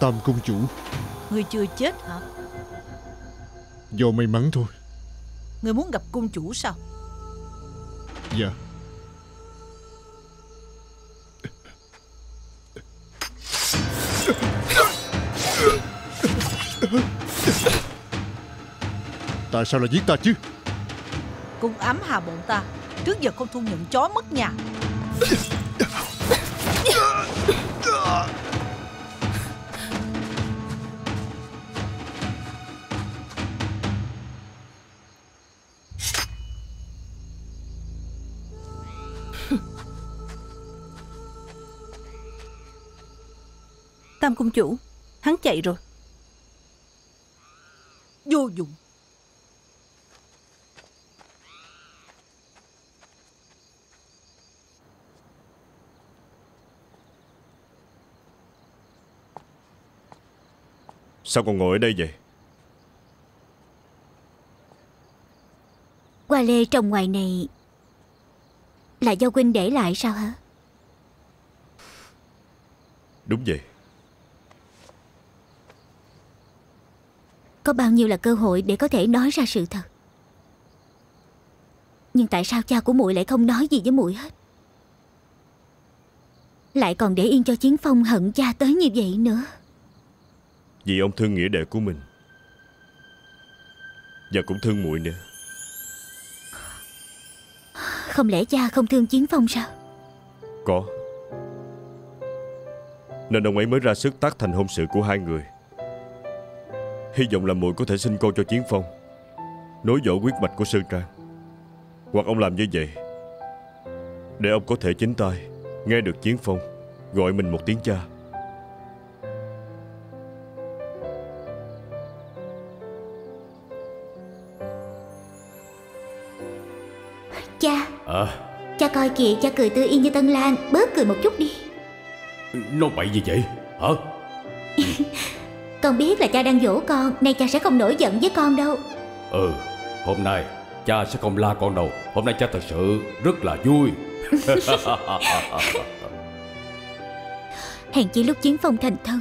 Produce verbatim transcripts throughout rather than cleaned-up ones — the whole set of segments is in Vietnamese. Tam công chủ, ngươi chưa chết hả? Do may mắn thôi. Ngươi muốn gặp công chủ sao? Dạ. Tại sao lại giết ta chứ? Cung ám hà bọn ta trước giờ không thu nhận chó mất nhà. Tam công chủ, hắn chạy rồi. Vô dụng. Sao còn ngồi ở đây vậy? Hoa lê trong ngoài này là do huynh để lại sao hả? Đúng vậy. Có bao nhiêu là cơ hội để có thể nói ra sự thật. Nhưng tại sao cha của muội lại không nói gì với muội hết? Lại còn để yên cho Chiến Phong hận cha tới như vậy nữa. Vì ông thương nghĩa đệ của mình, và cũng thương muội nữa. Không lẽ cha không thương Chiến Phong sao? Có. Nên ông ấy mới ra sức tác thành hôn sự của hai người. Hy vọng là muội có thể sinh con cho Chiến Phong, nối dõi huyết mạch của Sơn Trang. Hoặc ông làm như vậy để ông có thể chính tay nghe được Chiến Phong gọi mình một tiếng cha. Cha à. Cha coi kìa, cha cười tươi yên như Tân Lan. Bớt cười một chút đi. Nó bậy gì vậy hả? Con biết là cha đang dỗ con, nay cha sẽ không nổi giận với con đâu. Ừ, hôm nay cha sẽ không la con đâu. Hôm nay cha thật sự rất là vui. Hèn chi lúc Chiến Phong thành thân,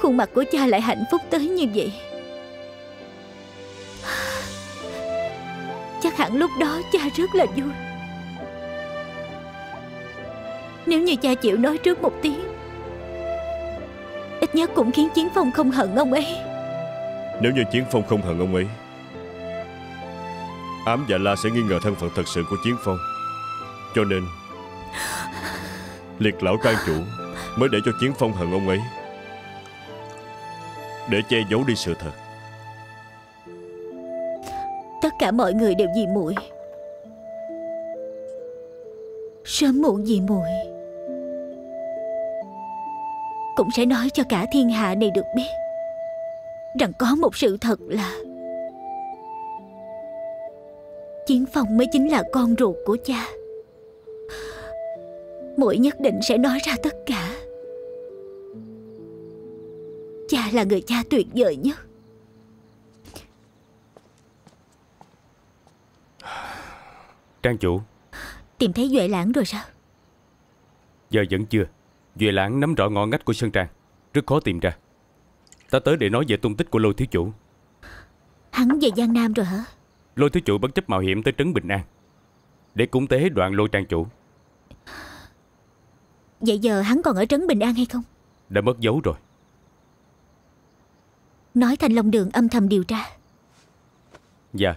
khuôn mặt của cha lại hạnh phúc tới như vậy. Chắc hẳn lúc đó cha rất là vui. Nếu như cha chịu nói trước một tiếng, ít nhất cũng khiến Chiến Phong không hận ông ấy. Nếu như Chiến Phong không hận ông ấy, Ám Dạ La sẽ nghi ngờ thân phận thật sự của Chiến Phong. Cho nên Liệt lão trang chủ mới để cho Chiến Phong hận ông ấy, để che giấu đi sự thật. Tất cả mọi người đều vì muội, sớm muộn vì muội cũng sẽ nói cho cả thiên hạ này được biết rằng có một sự thật là Chiến Phong mới chính là con ruột của cha. Muội nhất định sẽ nói ra tất cả. Cha là người cha tuyệt vời nhất. Trang chủ, tìm thấy Duệ Lãng rồi sao? Giờ vẫn chưa. Duệ Lãng nắm rõ ngõ ngách của Sơn Trang, rất khó tìm ra. Ta tới để nói về tung tích của Lôi thiếu chủ. Hắn về Giang Nam rồi hả? Lôi thiếu chủ bất chấp mạo hiểm tới Trấn Bình An để cúng tế đoạn Lôi trang chủ. Vậy giờ hắn còn ở Trấn Bình An hay không? Đã mất dấu rồi. Nói Thanh Long Đường âm thầm điều tra. Dạ.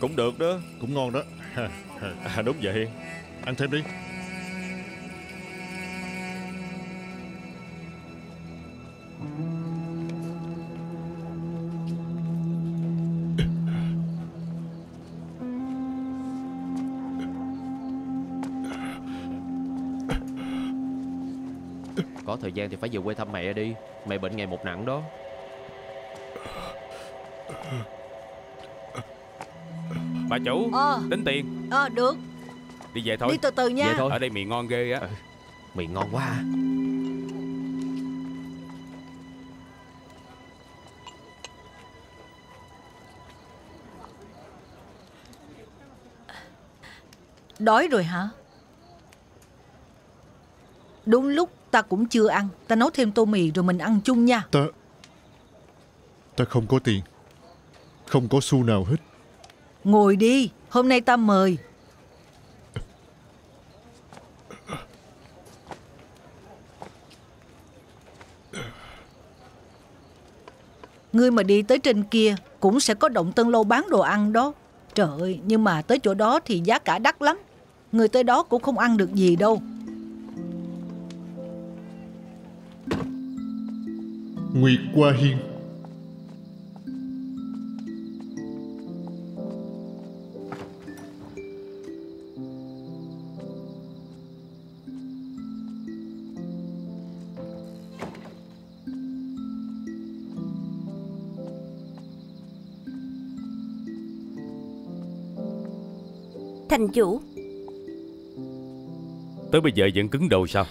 Cũng được đó. Cũng ngon đó. À, đúng vậy. Ăn thêm đi. Có thời gian thì phải về quê thăm mẹ đi. Mẹ bệnh ngày một nặng đó. Bà chủ, ờ, tính tiền. Ờ, được. Đi về thôi. Đi từ từ nha. Về thôi. Ở đây mì ngon ghê á. À, mì ngon quá à. Đói rồi hả? Đúng lúc ta cũng chưa ăn. Ta nấu thêm tô mì rồi mình ăn chung nha. Ta Ta không có tiền. Không có xu nào hết. Ngồi đi. Hôm nay ta mời. Ngươi mà đi tới trên kia cũng sẽ có Động Tân Lâu bán đồ ăn đó. Trời ơi, nhưng mà tới chỗ đó thì giá cả đắt lắm. Người tới đó cũng không ăn được gì đâu. Nguyệt Hoa Hiên. Thành chủ, tới bây giờ vẫn cứng đầu sao?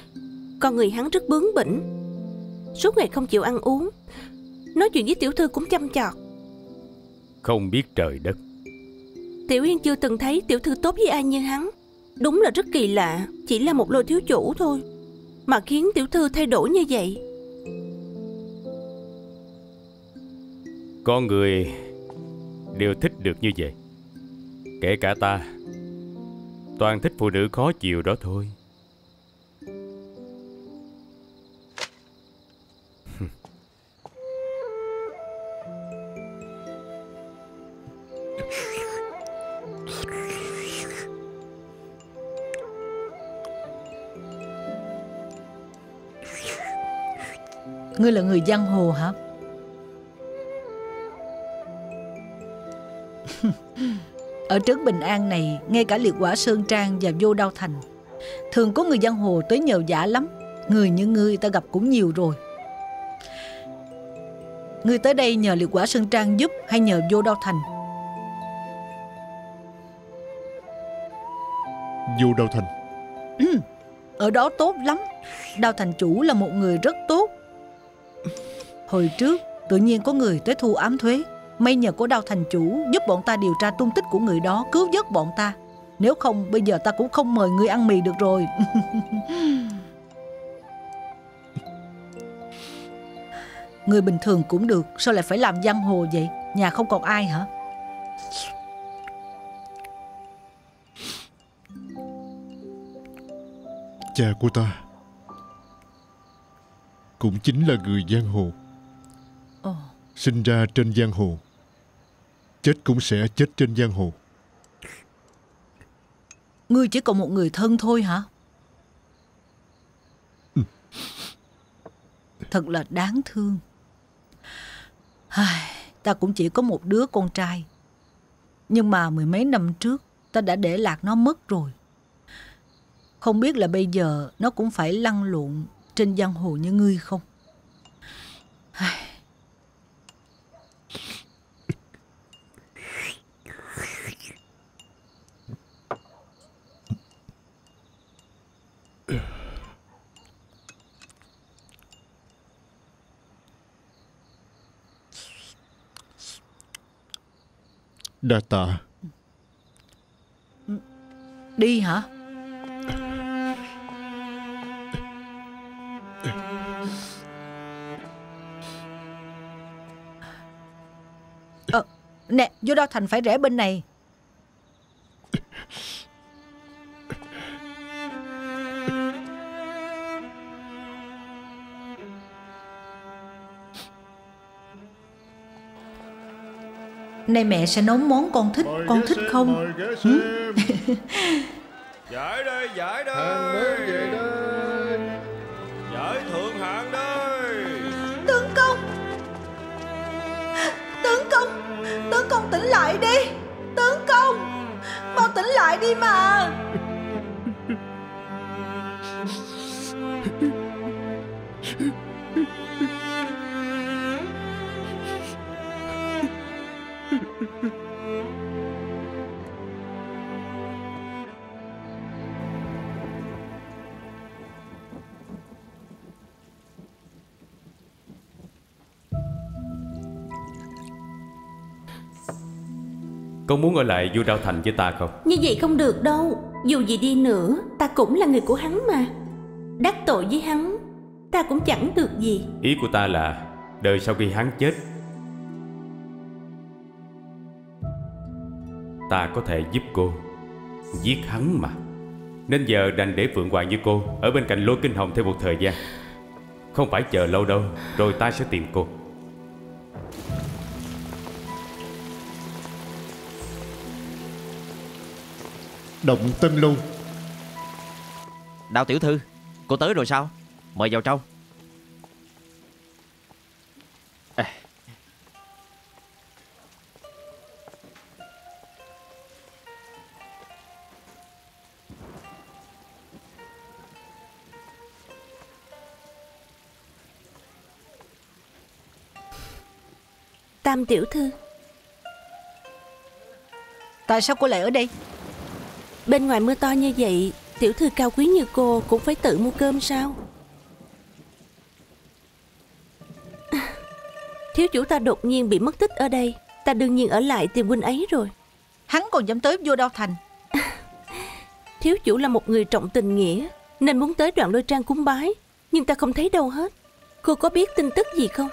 Con người hắn rất bướng bỉnh, suốt ngày không chịu ăn uống, nói chuyện với tiểu thư cũng chăm chọt. Không biết trời đất. Tiểu Yên chưa từng thấy tiểu thư tốt với ai như hắn. Đúng là rất kỳ lạ. Chỉ là một Lôi thiếu chủ thôi mà khiến tiểu thư thay đổi như vậy. Con người đều thích được như vậy. Kể cả ta, toàn thích phụ nữ khó chịu đó thôi. Ngươi là người giang hồ hả? Ở Trấn Bình An này, ngay cả Liệt Quả Sơn Trang và Vô Đao Thành, thường có người giang hồ tới nhờ vả lắm. Người như ngươi ta gặp cũng nhiều rồi. Ngươi tới đây nhờ Liệt Quả Sơn Trang giúp hay nhờ Vô Đao Thành? Vô Đao Thành. Ừ, ở đó tốt lắm. Đao Thành chủ là một người rất tốt. Hồi trước tự nhiên có người tới thu ám thuế, may nhờ của Đao Thành chủ giúp bọn ta điều tra tung tích của người đó, cứu vớt bọn ta. Nếu không bây giờ ta cũng không mời ngươi ăn mì được rồi. Người bình thường cũng được, sao lại phải làm giang hồ vậy? Nhà không còn ai hả? Cha của ta cũng chính là người giang hồ. Ồ. Sinh ra trên giang hồ, chết cũng sẽ chết trên giang hồ. Ngươi chỉ còn một người thân thôi hả? Ừ. Thật là đáng thương. Ai, ta cũng chỉ có một đứa con trai, nhưng mà mười mấy năm trước ta đã để lạc nó mất rồi. Không biết là bây giờ nó cũng phải lăn lộn trên giang hồ như ngươi không? Ai, đa tạ. Đi hả? Ờ, nè, Vô Đao Thành phải rẽ bên này. Nay mẹ sẽ nấu món con thích, mời con thích xin, không? Ừ? Giải đây, giải đây. Về đây. Giải thượng hạng đây. Tướng công, tướng công, tướng công tỉnh lại đi. Tướng công, mau tỉnh lại đi mà. Con muốn ở lại Vô Đao Thành với ta không? Như vậy không được đâu. Dù gì đi nữa, ta cũng là người của hắn mà. Đắc tội với hắn, ta cũng chẳng được gì. Ý của ta là đời sau khi hắn chết, ta có thể giúp cô giết hắn mà. Nên giờ đành để Phượng Hoàng với cô ở bên cạnh Lôi Kinh Hồng thêm một thời gian. Không phải chờ lâu đâu, rồi ta sẽ tìm cô. Động Tân Lâu. Đao tiểu thư, cô tới rồi sao? Mời vào trong. À. Tam tiểu thư, tại sao cô lại ở đây? Bên ngoài mưa to như vậy, tiểu thư cao quý như cô cũng phải tự mua cơm sao? À, thiếu chủ ta đột nhiên bị mất tích ở đây, ta đương nhiên ở lại tìm huynh ấy rồi. Hắn còn dám tới Vô Đao Thành. À, thiếu chủ là một người trọng tình nghĩa, nên muốn tới Đoạn Lôi Trang cúng bái, nhưng ta không thấy đâu hết. Cô có biết tin tức gì không?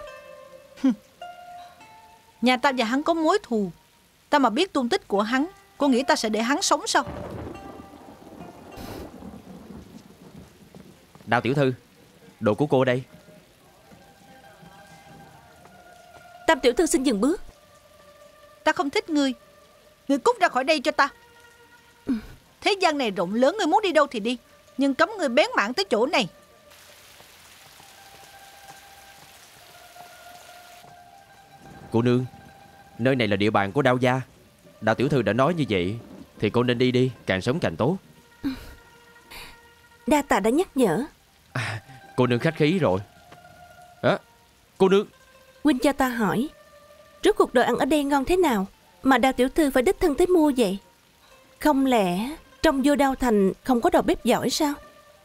Nhà ta và hắn có mối thù, ta mà biết tung tích của hắn, cô nghĩ ta sẽ để hắn sống sao? Đao tiểu thư, đồ của cô đây. Tam tiểu thư xin dừng bước. Ta không thích ngươi. Ngươi cút ra khỏi đây cho ta. Ừ. Thế gian này rộng lớn, ngươi muốn đi đâu thì đi, nhưng cấm ngươi bén mảng tới chỗ này. Cô nương, nơi này là địa bàn của Đao gia. Đao tiểu thư đã nói như vậy thì cô nên đi đi, càng sớm càng tốt. Đa tạ đã nhắc nhở. À, cô nương khách khí rồi. À, cô nương, huynh cho ta hỏi, rốt cuộc đồ ăn ở đây ngon thế nào mà Đao tiểu thư phải đích thân tới mua vậy? Không lẽ trong Vô Đao Thành không có đầu bếp giỏi sao?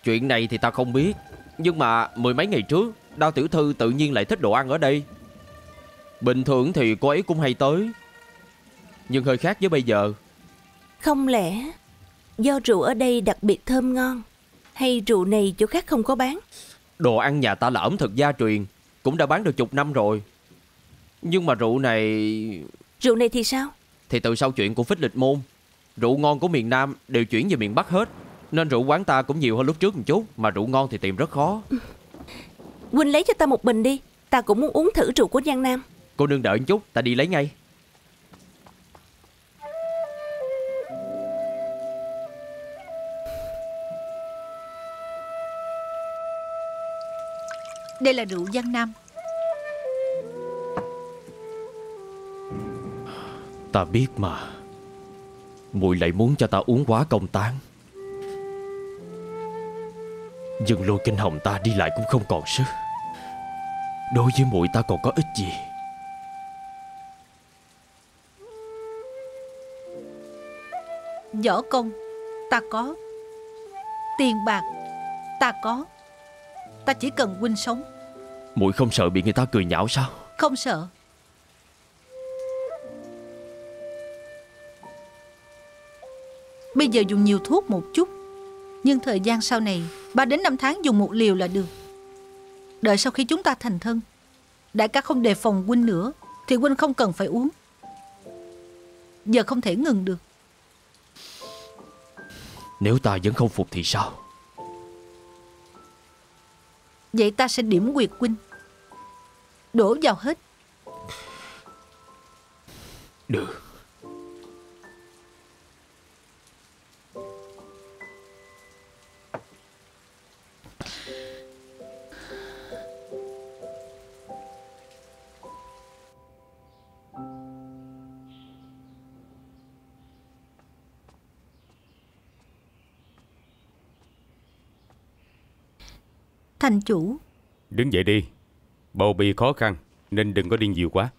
Chuyện này thì ta không biết, nhưng mà mười mấy ngày trước Đao tiểu thư tự nhiên lại thích đồ ăn ở đây. Bình thường thì cô ấy cũng hay tới, nhưng hơi khác với bây giờ. Không lẽ do rượu ở đây đặc biệt thơm ngon, hay rượu này chỗ khác không có bán? Đồ ăn nhà ta là ẩm thực gia truyền, cũng đã bán được chục năm rồi. Nhưng mà rượu này... Rượu này thì sao? Thì từ sau chuyện của Phích Lịch Môn, rượu ngon của miền Nam đều chuyển về miền Bắc hết, nên rượu quán ta cũng nhiều hơn lúc trước một chút. Mà rượu ngon thì tìm rất khó. Huynh lấy cho ta một bình đi, ta cũng muốn uống thử rượu của Giang Nam. Cô nương đợi một chút, ta đi lấy ngay. Đây là rượu Giang Nam. Ta biết mà, muội lại muốn cho ta uống quá công tán. Nhưng Lôi Kinh Hồng ta đi lại cũng không còn sức, đối với muội ta còn có ích gì. Võ công ta có, tiền bạc ta có, ta chỉ cần huynh sống. Muội không sợ bị người ta cười nhạo sao? Không sợ. Bây giờ dùng nhiều thuốc một chút, nhưng thời gian sau này ba đến năm tháng dùng một liều là được. Đợi sau khi chúng ta thành thân, đại ca không đề phòng huynh nữa thì huynh không cần phải uống. Giờ không thể ngừng được. Nếu ta vẫn không phục thì sao? Vậy ta sẽ điểm quyệt huynh, đổ vào hết. Được. Thành chủ, Đứng dậy đi. Bầu bì khó khăn nên đừng có điên nhiều quá.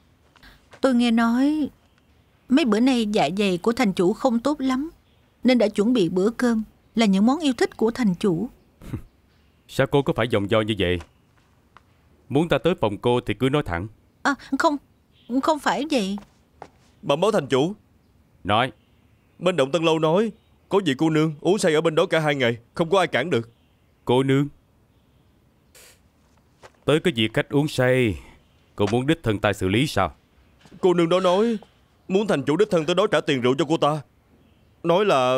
Tôi nghe nói mấy bữa nay dạ dày của thành chủ không tốt lắm, nên đã chuẩn bị bữa cơm là những món yêu thích của thành chủ. Sao cô có phải dòng do như vậy? Muốn ta tới phòng cô thì cứ nói thẳng. À, không, không phải vậy. Bẩm báo thành chủ. Nói. Bên Động Tân Lâu nói có vị cô nương uống say ở bên đó cả hai ngày, không có ai cản được. Cô nương? Tới cái việc khách uống say, cô muốn đích thân ta xử lý sao? Cô nương đó nói muốn thành chủ đích thân tới đó trả tiền rượu cho cô ta. Nói là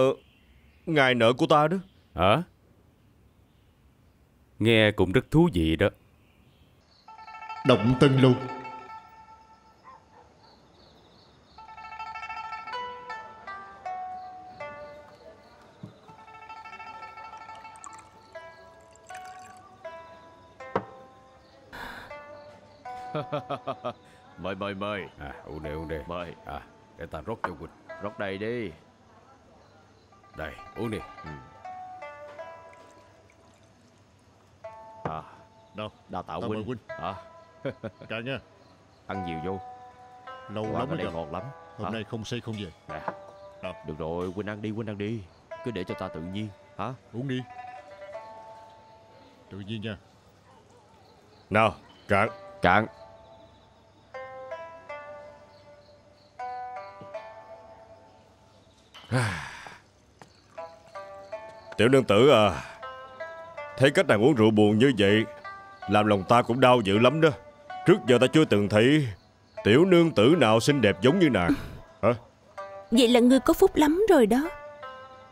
ngài nợ cô ta đó. Hả? À? Nghe cũng rất thú vị đó. Động Tân Lâu. Mời mời mời. À, uống đi uống đi. Mời. À, để ta rót cho Quỳnh. Rót đầy đi. Đây, uống đi. Ừ. À, đâu? Đào tạo Quỳnh. Quỳnh. À. Trời nha. Ăn nhiều vô. Lâu lắm ở đây rồi. Ngọt lắm. Hôm hả? Nay không say không về. Nè. À. Được rồi, Quỳnh ăn đi, Quỳnh ăn đi. Cứ để cho ta tự nhiên, hả? Uống đi. Tự nhiên nha. Nào, cạn. Cạn. Tiểu nương tử à, thấy cách nàng uống rượu buồn như vậy làm lòng ta cũng đau dữ lắm đó. Trước giờ ta chưa từng thấy tiểu nương tử nào xinh đẹp giống như nàng. Hả? Vậy là ngươi có phúc lắm rồi đó.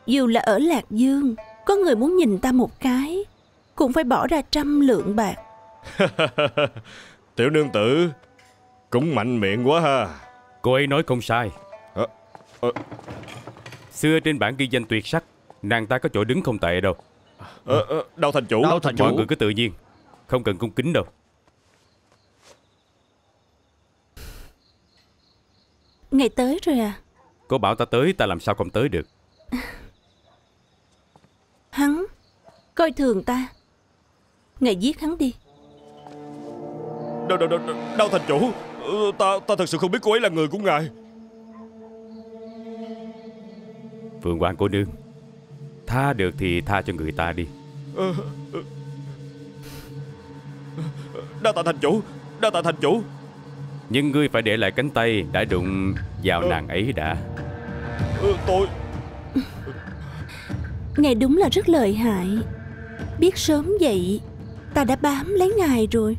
Dù là ở Lạc Dương, có người muốn nhìn ta một cái cũng phải bỏ ra trăm lượng bạc. Tiểu nương tử cũng mạnh miệng quá ha. Cô ấy nói không sai. À, à. Xưa trên bảng ghi danh tuyệt sắc, nàng ta có chỗ đứng không tệ đâu. À, à, đâu thành chủ. Đâu thành mọi chủ. Người cứ tự nhiên, không cần cung kính đâu. Ngày tới rồi à? Cô bảo ta tới, ta làm sao không tới được. Hắn coi thường ta, ngày giết hắn đi. Đâu, đâu, đâu, đâu thành chủ. Ta ta thật sự không biết cô ấy là người của ngài. Phượng Hoàng cô nương, tha được thì tha cho người ta đi. Đa tạ thành chủ. Đa tạ thành chủ. Nhưng ngươi phải để lại cánh tay đã đụng vào à, nàng ấy đã. Tôi ngài đúng là rất lợi hại. Biết sớm vậy ta đã bám lấy ngài rồi.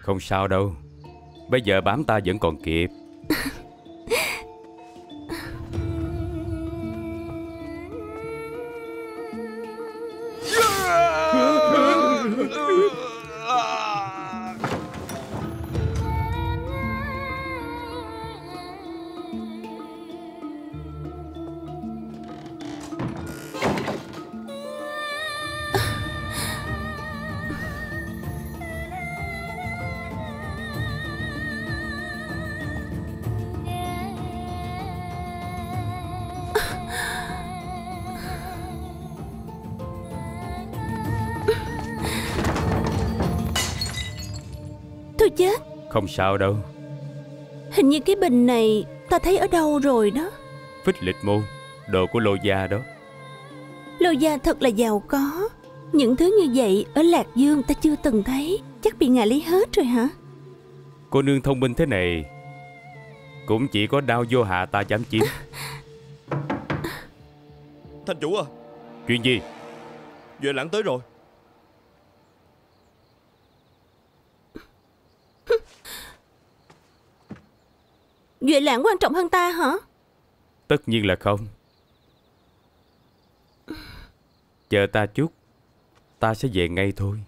Không sao đâu. Bây giờ bám ta vẫn còn kịp. Không sao đâu. Hình như cái bình này ta thấy ở đâu rồi đó. Phích Lịch Môn, đồ của Lô gia đó. Lô gia thật là giàu có. Những thứ như vậy ở Lạc Dương ta chưa từng thấy. Chắc bị ngài lấy hết rồi hả? Cô nương thông minh thế này cũng chỉ có Đao Vô Hạ ta dám chiếm. Thành chủ à. Chuyện gì? Duệ Lãng tới rồi. Duệ Lãng quan trọng hơn ta hả? Tất nhiên là không. Chờ ta chút, ta sẽ về ngay thôi.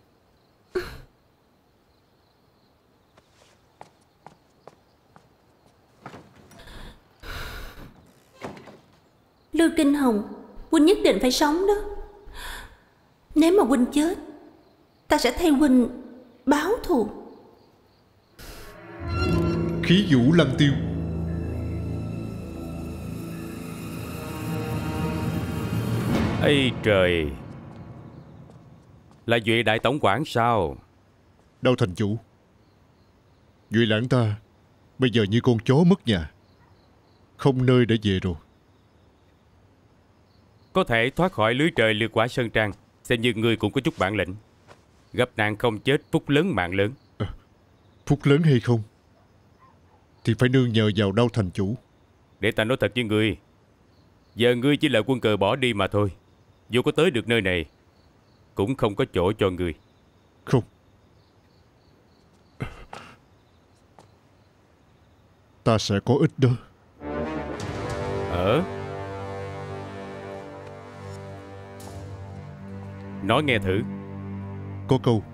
Lôi Kinh Hồng, huynh nhất định phải sống đó. Nếu mà huynh chết, ta sẽ thay huynh báo thù. Khí Vũ Lâm Tiêu. Ây trời, là Duệ đại tổng quản sao? Đao thành chủ, Duệ Lãng ta bây giờ như con chó mất nhà, không nơi để về rồi. Có thể thoát khỏi lưới trời lừa quả Sơn Trang, xem như người cũng có chút bản lĩnh. Gặp nạn không chết, phúc lớn mạng lớn. À, phúc lớn hay không thì phải nương nhờ vào Đao thành chủ. Để ta nói thật với ngươi, giờ ngươi chỉ là quân cờ bỏ đi mà thôi. Dù có tới được nơi này cũng không có chỗ cho ngươi. Không. Ta sẽ có ích đó. Ờ? Nói nghe thử. Có câu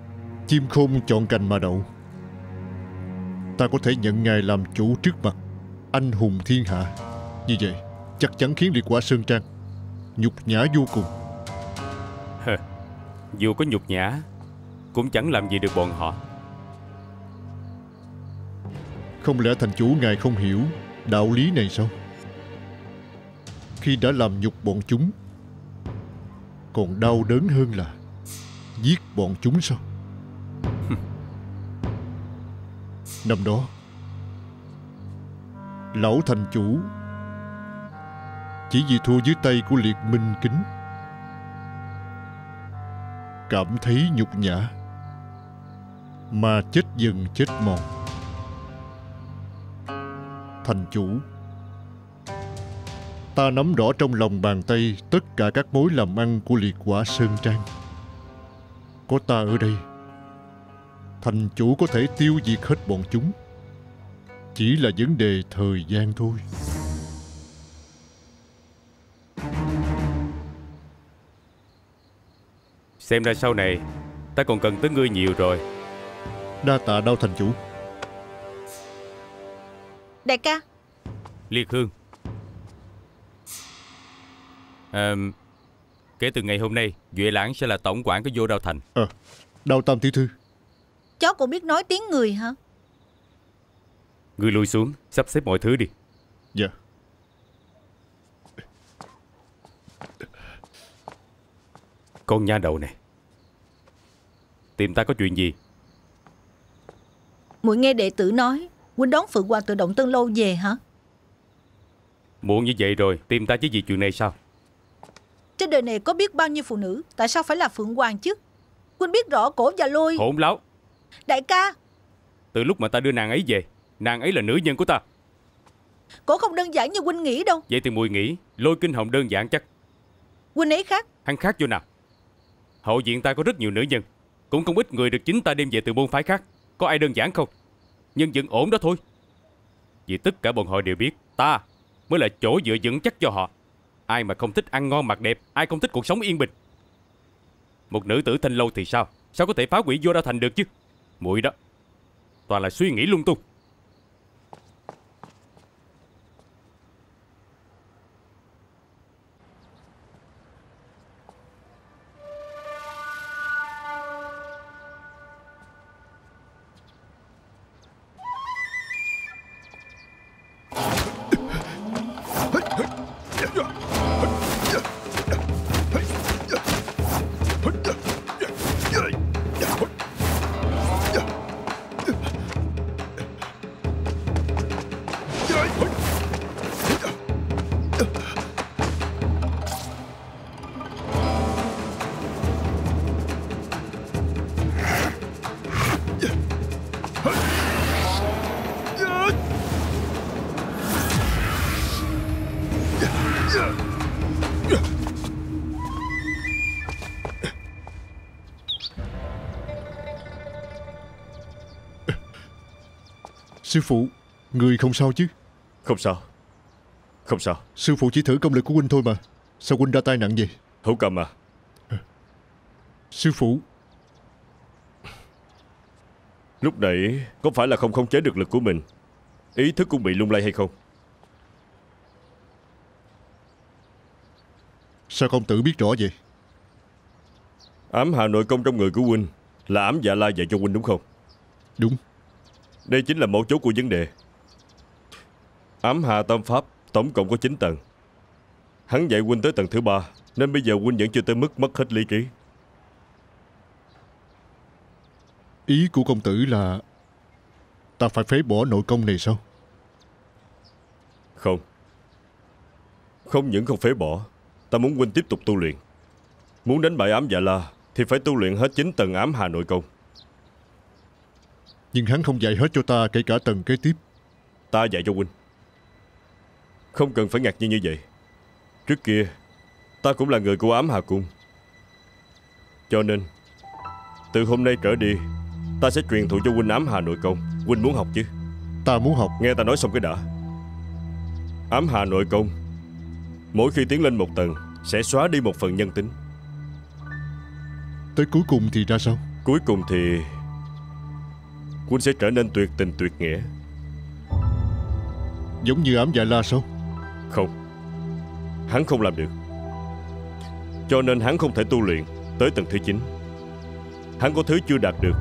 chim khôn chọn cành mà đậu. Ta có thể nhận ngài làm chủ trước mặt anh hùng thiên hạ. Như vậy chắc chắn khiến Liệt Quả Sơn Trang nhục nhã vô cùng. Hờ, dù có nhục nhã cũng chẳng làm gì được bọn họ. Không lẽ thành chủ ngài không hiểu đạo lý này sao? Khi đã làm nhục bọn chúng, còn đau đớn hơn là giết bọn chúng sao? Năm đó lão thành chủ chỉ vì thua dưới tay của Liệt Minh Kính, cảm thấy nhục nhã mà chết dần chết mòn. Thành chủ, ta nắm rõ trong lòng bàn tay tất cả các mối làm ăn của Liệt Quả Sơn Trang. Có ta ở đây, thành chủ có thể tiêu diệt hết bọn chúng. Chỉ là vấn đề thời gian thôi. Xem ra sau này ta còn cần tới ngươi nhiều rồi. Đa tạ Đao thành chủ. Đại ca. Liệt Hương, à, kể từ ngày hôm nay Duệ Lãng sẽ là tổng quản của Vô Đao Thành. Ờ, à, Đao tam tiểu thư, cháu cũng biết nói tiếng người hả? Ngươi lui xuống sắp xếp mọi thứ đi. Dạ. Con nha đầu này, tìm ta có chuyện gì? Muội nghe đệ tử nói huynh đón Phượng Hoàng từ Động Tân Lâu về hả? Muộn như vậy rồi tìm ta chứ gì chuyện này sao? Trên đời này có biết bao nhiêu phụ nữ, tại sao phải là Phượng Hoàng chứ? Huynh biết rõ cổ và lôi. Hỗn láo. Đại ca, từ lúc mà ta đưa nàng ấy về, nàng ấy là nữ nhân của ta. Cổ không đơn giản như huynh nghĩ đâu. Vậy thì muội nghĩ Lôi Kinh Hồng đơn giản chắc? Huynh ấy khác. Hắn khác vô nào? Hậu viện ta có rất nhiều nữ nhân, cũng không ít người được chính ta đem về từ môn phái khác. Có ai đơn giản không? Nhưng vẫn ổn đó thôi. Vì tất cả bọn họ đều biết ta mới là chỗ dựa vững chắc cho họ. Ai mà không thích ăn ngon mặc đẹp, ai không thích cuộc sống yên bình. Một nữ tử Thanh Lâu thì sao? Sao có thể phá hủy Vô Đao Thành được chứ? Muội đó toàn là suy nghĩ lung tung. Sư phụ, người không sao chứ? Không sao, không sao. Sư phụ chỉ thử công lực của huynh thôi mà. Sao huynh ra tay nặng vậy? Hữu cầm à? Sư phụ, lúc nãy có phải là không khống chế được lực của mình, ý thức cũng bị lung lay hay không? Sao công tử biết rõ vậy? Ám Hà Nội Công trong người của huynh là Ám Dạ La dạy cho huynh đúng không? Đúng. Đây chính là mấu chốt của vấn đề. Ám Hà Tam Pháp tổng cộng có chín tầng. Hắn dạy huynh tới tầng thứ ba, nên bây giờ huynh vẫn chưa tới mức mất hết lý trí. Ý của công tử là ta phải phế bỏ nội công này sao? Không. Không những không phế bỏ, ta muốn huynh tiếp tục tu luyện. Muốn đánh bại Ám Dạ La thì phải tu luyện hết chín tầng Ám Hà Nội Công. Nhưng hắn không dạy hết cho ta, kể cả tầng kế tiếp. Ta dạy cho huynh. Không cần phải ngạc nhiên như vậy. Trước kia ta cũng là người của Ám Hà Cung. Cho nên từ hôm nay trở đi, ta sẽ truyền thụ cho huynh Ám Hà Nội Công. Huynh muốn học chứ? Ta muốn học. Nghe ta nói xong cái đã. Ám Hà Nội Công, mỗi khi tiến lên một tầng sẽ xóa đi một phần nhân tính. Tới cuối cùng thì ra sao? Cuối cùng thì huynh sẽ trở nên tuyệt tình tuyệt nghĩa. Giống như Ám Dạ La sao? Không. Hắn không làm được. Cho nên hắn không thể tu luyện tới tầng thứ chín. Hắn có thứ chưa đạt được.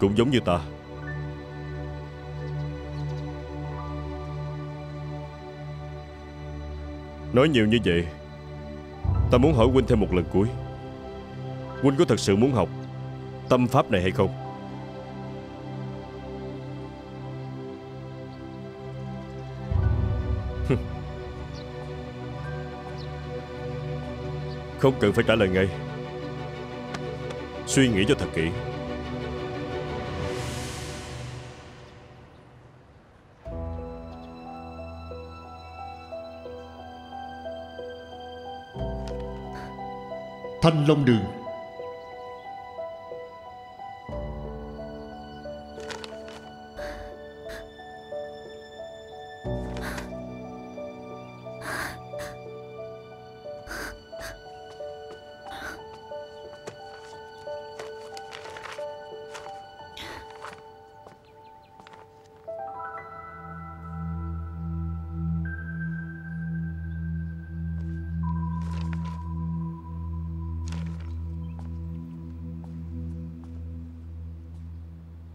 Cũng giống như ta. Nói nhiều như vậy, ta muốn hỏi huynh thêm một lần cuối. Huynh có thật sự muốn học tâm pháp này hay không? Không cần phải trả lời ngay. Suy nghĩ cho thật kỹ. Thanh Long Đường.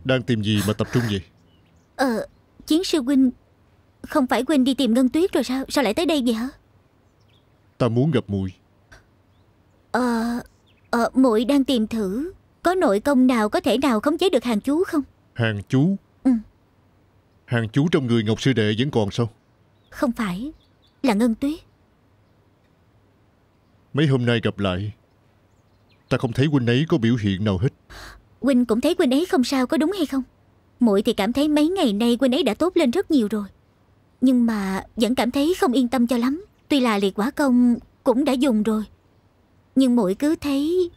Đang tìm gì mà tập trung vậy? Ờ, Chiến sư huynh, không phải huynh đi tìm Ngân Tuyết rồi sao? Sao lại tới đây vậy hả? Ta muốn gặp muội. Ờ, ờ muội đang tìm thử có nội công nào có thể nào khống chế được hàng chú không? Hàng chú? Ừ. Hàng chú trong người Ngọc sư đệ vẫn còn sao? Không phải, là Ngân Tuyết. Mấy hôm nay gặp lại, ta không thấy huynh ấy có biểu hiện nào hết. Huynh cũng thấy huynh ấy không sao, có đúng hay không? Muội thì cảm thấy mấy ngày nay huynh ấy đã tốt lên rất nhiều rồi, nhưng mà vẫn cảm thấy không yên tâm cho lắm. Tuy là liệt quả công cũng đã dùng rồi, nhưng muội cứ thấy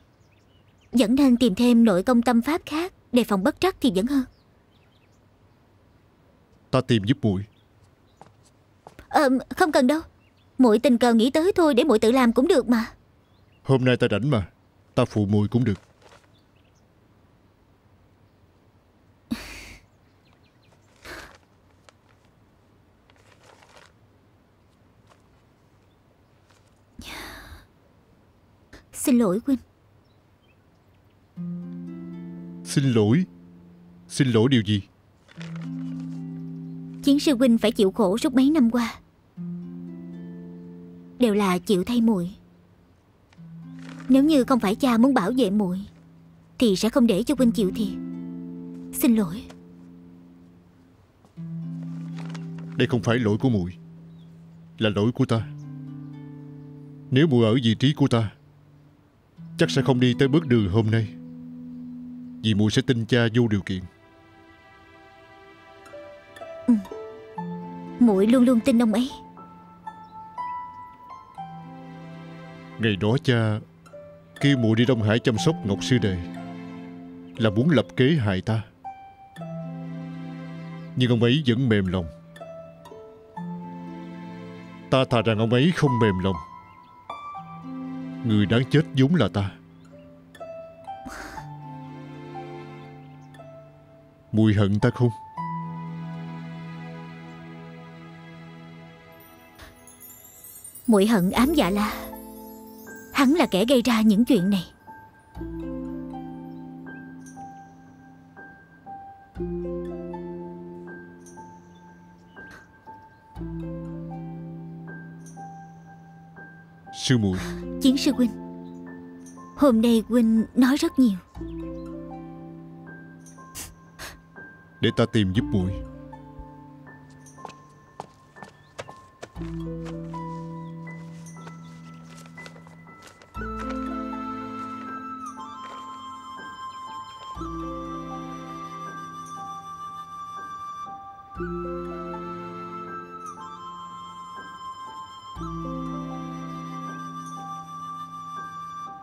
vẫn nên tìm thêm nội công tâm pháp khác, đề phòng bất trắc thì vẫn hơn. Ta tìm giúp muội. Ờ, không cần đâu. Muội tình cờ nghĩ tới thôi, để muội tự làm cũng được mà. Hôm nay ta rảnh mà, ta phụ muội cũng được. Xin lỗi huynh. Xin lỗi? Xin lỗi điều gì? Chiến sư huynh phải chịu khổ suốt mấy năm qua, đều là chịu thay muội. Nếu như không phải cha muốn bảo vệ muội thì sẽ không để cho huynh chịu thiệt. Xin lỗi. Đây không phải lỗi của muội, là lỗi của ta. Nếu muội ở vị trí của ta, chắc sẽ không đi tới bước đường hôm nay, vì muội sẽ tin cha vô điều kiện. Ừ. Muội luôn luôn tin ông ấy. Ngày đó cha kêu muội đi Đông Hải chăm sóc Ngọc sư đệ là muốn lập kế hại ta, nhưng ông ấy vẫn mềm lòng. Ta thà rằng ông ấy không mềm lòng. Người đáng chết vốn là ta. Muội hận ta không? Muội hận Ám Dạ La. Hắn là kẻ gây ra những chuyện này. Sư muội. Chiến sư huynh, hôm nay huynh nói rất nhiều. Để ta tìm giúp muội.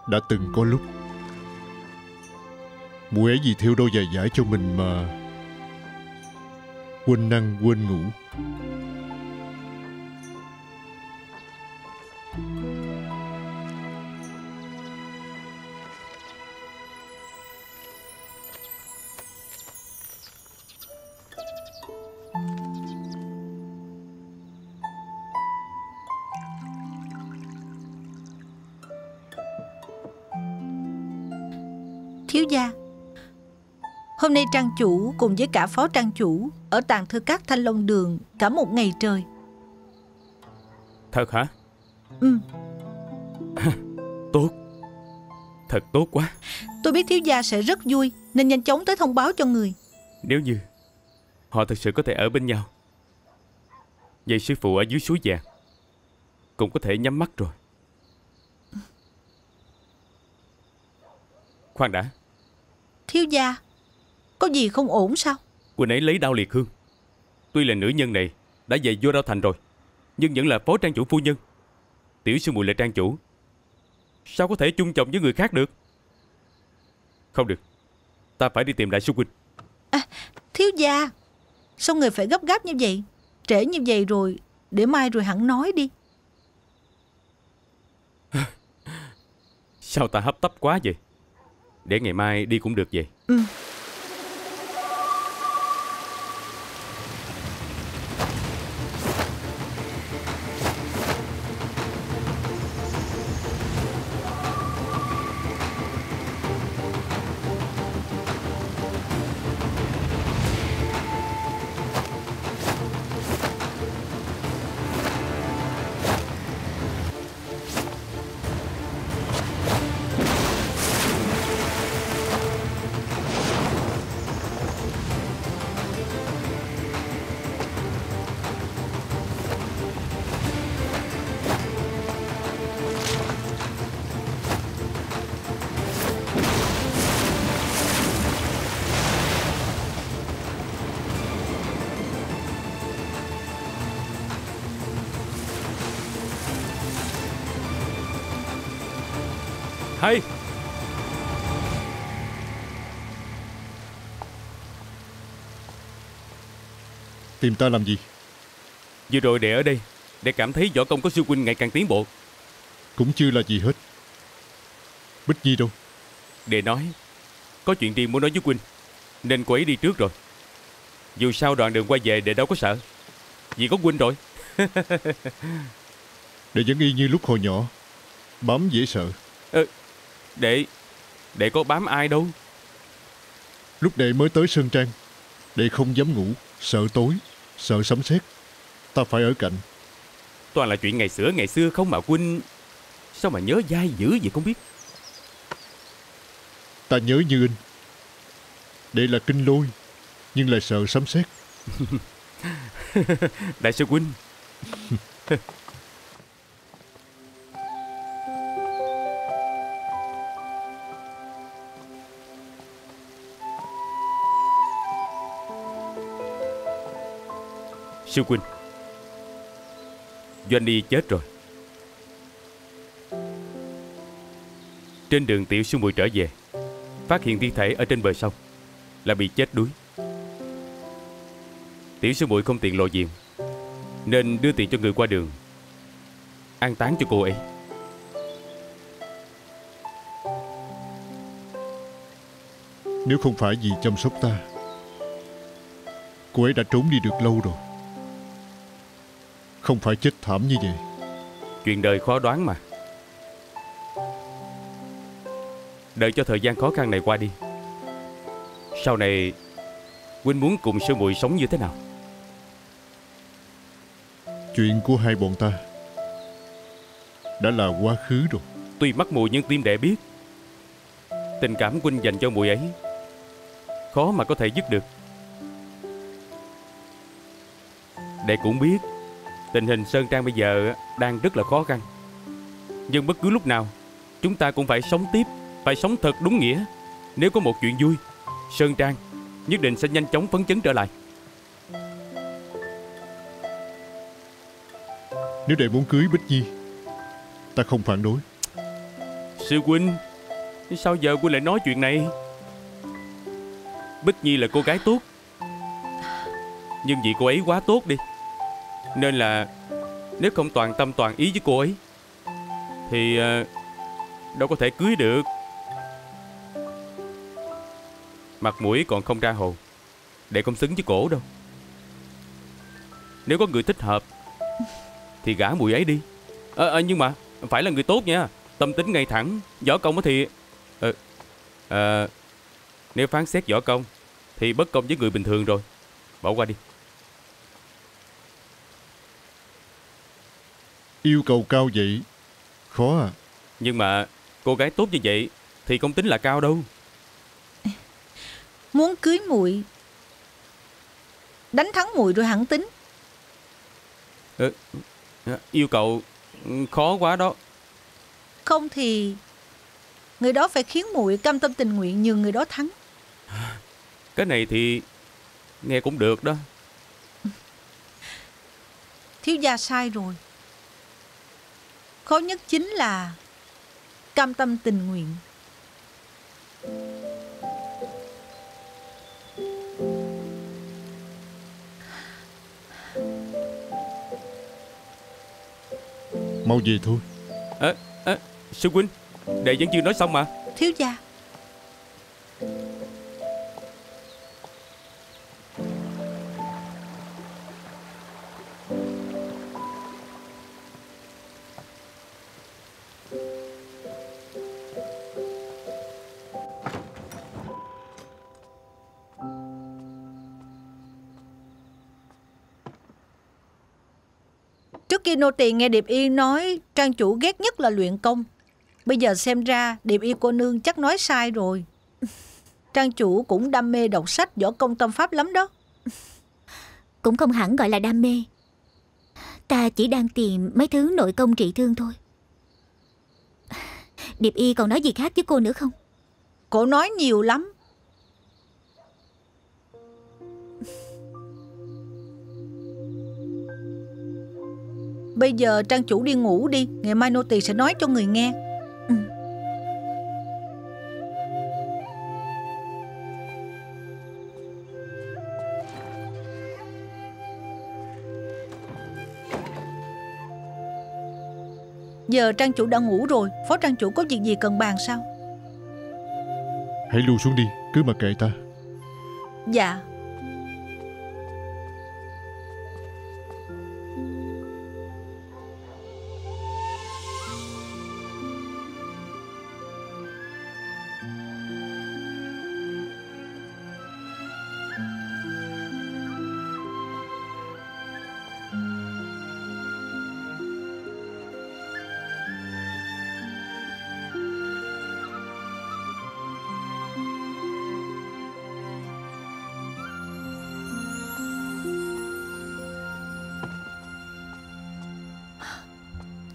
Đã từng có lúc muội ấy vì thiêu đôi giày vải cho mình mà quên ăn quên ngủ. Thiếu gia, hôm nay trang chủ cùng với cả phó trang chủ ở tàng thư các Thanh Long Đường cả một ngày trời. Thật hả? Ừ. Tốt. Thật tốt quá. Tôi biết thiếu gia sẽ rất vui nên nhanh chóng tới thông báo cho người. Nếu như họ thật sự có thể ở bên nhau, vậy sư phụ ở dưới suối vàng cũng có thể nhắm mắt rồi. Khoan đã. Thiếu gia, có gì không ổn sao? Quỳnh ấy lấy đao liệt hương. Tuy là nữ nhân này đã về Vô Đao Thành rồi, nhưng vẫn là phó trang chủ phu nhân. Tiểu sư muội là trang chủ, sao có thể chung chồng với người khác được? Không được, ta phải đi tìm đại sư huynh. À, thiếu gia, sao người phải gấp gáp như vậy? Trễ như vậy rồi, để mai rồi hẳn nói đi. Sao ta hấp tấp quá vậy? Để ngày mai đi cũng được vậy. Ừ. Hay. Tìm ta làm gì? Vừa rồi đệ ở đây, đệ cảm thấy võ công của sư huynh ngày càng tiến bộ. Cũng chưa là gì hết. Bích Nhi đâu? Đệ nói có chuyện riêng muốn nói với huynh, nên cô ấy đi trước rồi. Dù sao đoạn đường quay về đệ đâu có sợ, vì có huynh rồi. Đệ vẫn y như lúc hồi nhỏ, bám dễ sợ. Ờ, Đệ, đệ có bám ai đâu. Lúc đệ mới tới Sơn Trang, đệ không dám ngủ, sợ tối, sợ sấm sét. Ta phải ở cạnh. Toàn là chuyện ngày xưa ngày xưa không mà huynh. Sao mà nhớ dai dữ vậy không biết. Ta nhớ như in. Đệ là kinh lôi, nhưng lại sợ sấm sét. Đại sư huynh. Sư huynh, Doanh Nhi chết rồi. Trên đường tiểu sư muội trở về, phát hiện thi thể ở trên bờ sông, là bị chết đuối. Tiểu sư muội không tiện lộ diện, nên đưa tiền cho người qua đường an táng cho cô ấy. Nếu không phải vì chăm sóc ta, cô ấy đã trốn đi được lâu rồi, không phải chết thảm như vậy. Chuyện đời khó đoán mà. Đợi cho thời gian khó khăn này qua đi, sau này huynh muốn cùng sư muội sống như thế nào? Chuyện của hai bọn ta đã là quá khứ rồi. Tuy mắc muội nhưng tim đệ biết, tình cảm huynh dành cho muội ấy khó mà có thể dứt được. Đệ cũng biết tình hình Sơn Trang bây giờ đang rất là khó khăn, nhưng bất cứ lúc nào chúng ta cũng phải sống tiếp, phải sống thật đúng nghĩa. Nếu có một chuyện vui, Sơn Trang nhất định sẽ nhanh chóng phấn chấn trở lại. Nếu đệ muốn cưới Bích Nhi, ta không phản đối. Sư huynh, sao giờ huynh lại nói chuyện này? Bích Nhi là cô gái tốt, nhưng vì cô ấy quá tốt đi, nên là nếu không toàn tâm toàn ý với cô ấy thì đâu có thể cưới được. Mặt mũi còn không ra hồn, để không xứng với cổ đâu. Nếu có người thích hợp thì gả mùi ấy đi. à, à, Nhưng mà phải là người tốt nha, tâm tính ngay thẳng, võ công thì à, à, nếu phán xét võ công thì bất công với người bình thường rồi. Bỏ qua đi. Yêu cầu cao vậy, khó à. Nhưng mà cô gái tốt như vậy thì không tính là cao đâu. Muốn cưới muội, đánh thắng muội rồi hẳn tính. Ừ, yêu cầu khó quá đó. Không thì người đó phải khiến muội cam tâm tình nguyện nhường người đó thắng. Cái này thì nghe cũng được đó. Thiếu gia sai rồi. Khó nhất chính là cam tâm tình nguyện. Mau về thôi. à, à, Sư huynh, đệ vẫn chưa nói xong mà. Thiếu gia, nô tỳ nghe Điệp Y nói trang chủ ghét nhất là luyện công. Bây giờ xem ra Điệp Y cô nương chắc nói sai rồi. Trang chủ cũng đam mê đọc sách võ công tâm pháp lắm đó. Cũng không hẳn gọi là đam mê. Ta chỉ đang tìm mấy thứ nội công trị thương thôi. Điệp Y còn nói gì khác với cô nữa không? Cô nói nhiều lắm. Bây giờ trang chủ đi ngủ đi, ngày mai nô tỳ sẽ nói cho người nghe. Ừ. Giờ trang chủ đã ngủ rồi, phó trang chủ có việc gì cần bàn sao? Hãy lưu xuống đi, cứ mặc kệ ta. Dạ.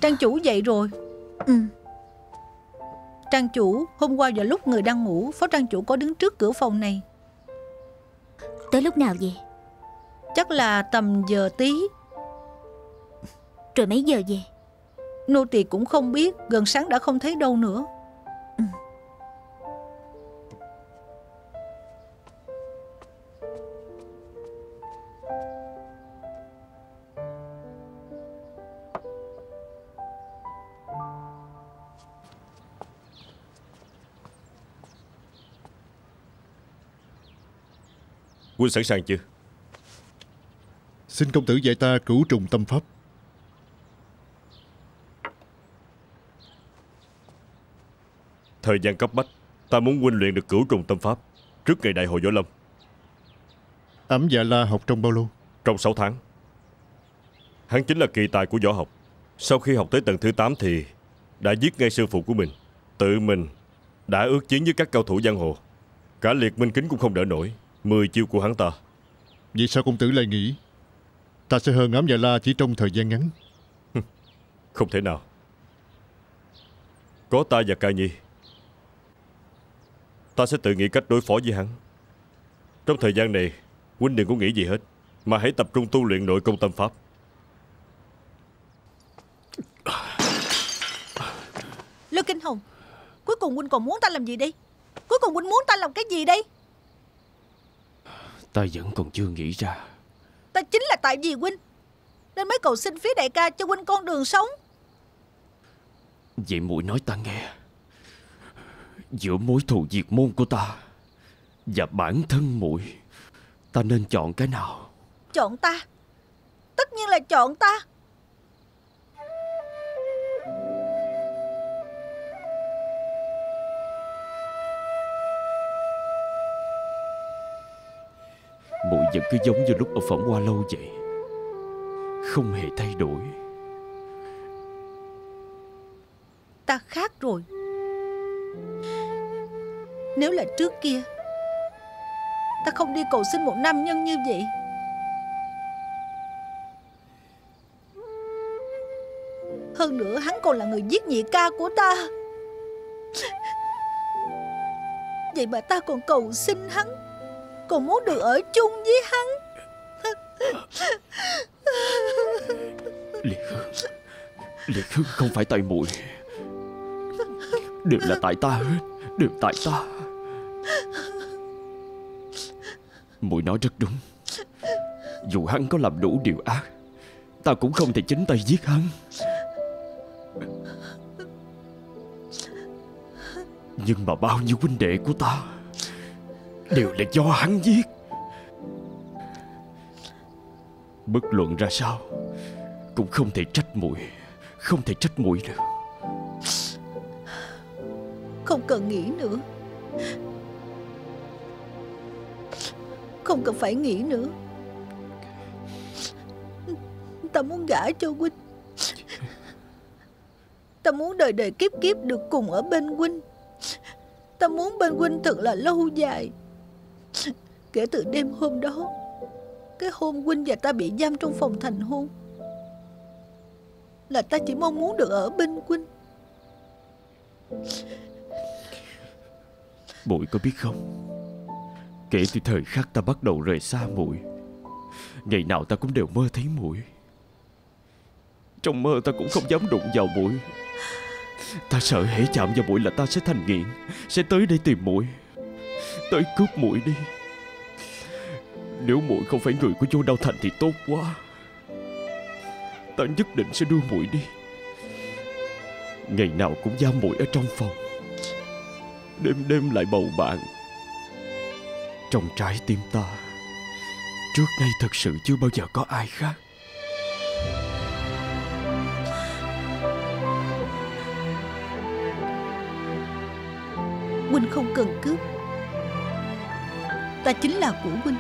Trang chủ dậy rồi. Ừ. Trang chủ, hôm qua vào lúc người đang ngủ, phó trang chủ có đứng trước cửa phòng này. Tới lúc nào vậy? Chắc là tầm giờ tí. Rồi mấy giờ về? Nô tỳ cũng không biết, gần sáng đã không thấy đâu nữa. Ừ. Huynh sẵn sàng chưa? Xin công tử dạy ta cửu trùng tâm pháp. Thời gian cấp bách, ta muốn huynh luyện được cửu trùng tâm pháp trước ngày đại hội võ lâm. Ám Dạ La học trong bao lâu? Trong sáu tháng. Hắn chính là kỳ tài của võ học. Sau khi học tới tầng thứ tám thì đã giết ngay sư phụ của mình. Tự mình đã ước chiến với các cao thủ giang hồ, cả Liệt Minh Kính cũng không đỡ nổi mười chiêu của hắn ta. Vì sao công tử lại nghĩ Ta sẽ hơn Ám Dạ La chỉ trong thời gian ngắn. Không thể nào. Có ta và Ca Nhi, ta sẽ tự nghĩ cách đối phó với hắn. Trong thời gian này, huynh đừng có nghĩ gì hết, mà hãy tập trung tu luyện nội công tâm pháp. Lô Kinh Hồng, cuối cùng huynh còn muốn ta làm gì đi? Cuối cùng huynh muốn ta làm cái gì đi? Ta vẫn còn chưa nghĩ ra. Ta chính là tại vì huynh nên mới cầu xin phía đại ca cho huynh con đường sống. Vậy muội nói ta nghe, giữa mối thù diệt môn của ta và bản thân muội, ta nên chọn cái nào? Chọn ta. Tất nhiên là chọn ta. Muội vẫn cứ giống như lúc ở Phẩm Hoa Lâu vậy, không hề thay đổi. Ta khác rồi. Nếu là trước kia, ta không đi cầu xin một nam nhân như vậy. Hơn nữa hắn còn là người giết nhị ca của ta. Vậy mà ta còn cầu xin hắn, còn muốn được ở chung với hắn. Liệt Hương, Liệt Hương, không phải tại muội, đều là tại ta hết, đều tại ta. Muội nói rất đúng. Dù hắn có làm đủ điều ác, ta cũng không thể chính tay giết hắn. Nhưng mà bao nhiêu huynh đệ của ta đều là do hắn giết. Bất luận ra sao cũng không thể trách muội, không thể trách muội được. Không cần nghĩ nữa, không cần phải nghĩ nữa. Ta muốn gả cho huynh, ta muốn đời đời kiếp kiếp được cùng ở bên huynh. Ta muốn bên huynh thật là lâu dài. Kể từ đêm hôm đó, cái hôm huynh và ta bị giam trong phòng thành hôn, là ta chỉ mong muốn được ở bên huynh. Muội có biết không, kể từ thời khắc ta bắt đầu rời xa muội, ngày nào ta cũng đều mơ thấy muội. Trong mơ ta cũng không dám đụng vào muội. Ta sợ hễ chạm vào muội là ta sẽ thành nghiện, sẽ tới đây tìm muội, tới cướp muội đi. Nếu muội không phải người của Vô Đao Thành thì tốt quá. Ta nhất định sẽ đưa muội đi. Ngày nào cũng giam muội ở trong phòng, đêm đêm lại bầu bạn. Trong trái tim ta, trước nay thật sự chưa bao giờ có ai khác. Huynh không cần cướp, ta chính là của huynh.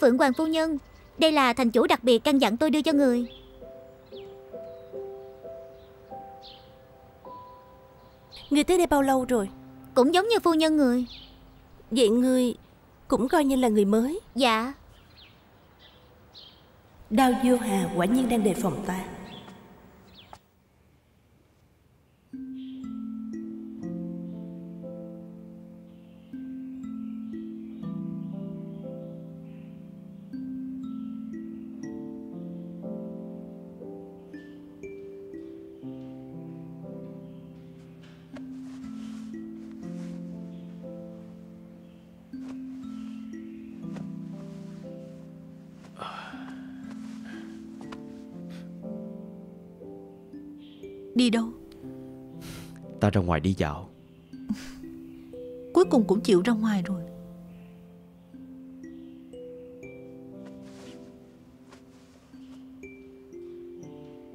Phượng Hoàng phu nhân, đây là thành chủ đặc biệt căn dặn tôi đưa cho người. Người tới đây bao lâu rồi? Cũng giống như phu nhân người. Vậy người cũng coi như là người mới? Dạ. Đao Vô Hà quả nhiên đang đề phòng ta. Đi đâu? ta ra ngoài đi dạo. Cuối cùng cũng chịu ra ngoài rồi.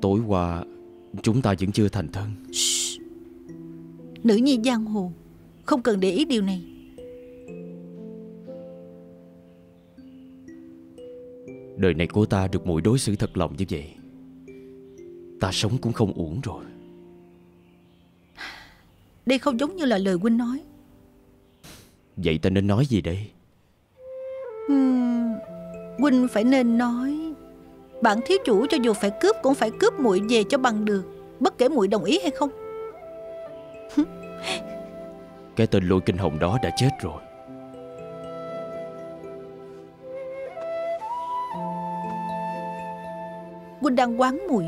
Tối qua chúng ta vẫn chưa thành thân. Nữ nhi giang hồ không cần để ý điều này. Đời này của ta được muội đối xử thật lòng như vậy, ta sống cũng không uổng rồi. Đây không giống như là lời huynh nói. Vậy ta nên nói gì đây? uhm, Huynh phải nên nói bạn thiếu chủ cho dù phải cướp cũng phải cướp muội về cho bằng được, bất kể muội đồng ý hay không. Cái tên Lôi Kinh Hồng đó đã chết rồi. Huynh đang oán muội.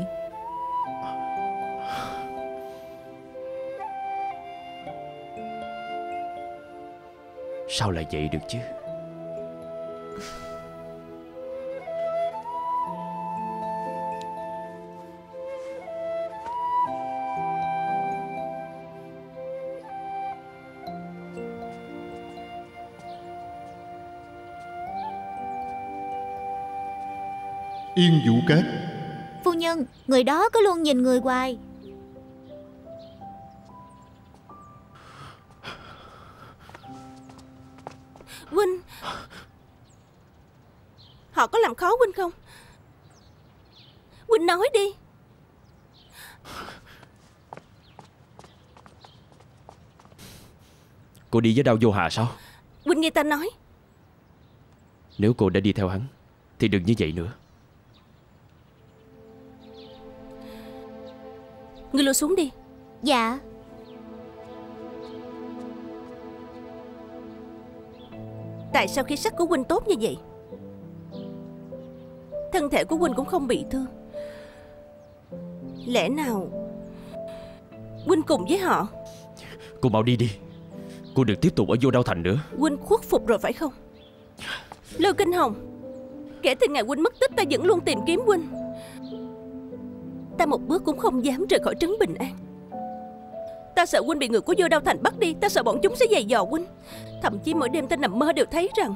Sao lại vậy được chứ? Yên Vũ Cát. Phu nhân, người đó cứ luôn nhìn người hoài. Huynh, họ có làm khó huynh không? Huynh nói đi. Cô đi với Đao Vô Hà sao? Huynh nghe ta nói. Nếu cô đã đi theo hắn thì đừng như vậy nữa. Ngươi lôi xuống đi. Dạ. Tại sao khí sắc của huynh tốt như vậy? Thân thể của huynh cũng không bị thương. Lẽ nào huynh cùng với họ? Cô mau đi đi. Cô đừng tiếp tục ở Vô Đao Thành nữa. Huynh khuất phục rồi phải không? Lôi Kinh Hồng, kể từ ngày huynh mất tích ta vẫn luôn tìm kiếm huynh. Ta một bước cũng không dám rời khỏi Trấn Bình An. Ta sợ huynh bị người của Vô Đao Thành bắt đi. Ta sợ bọn chúng sẽ giày dò huynh. Thậm chí mỗi đêm ta nằm mơ đều thấy rằng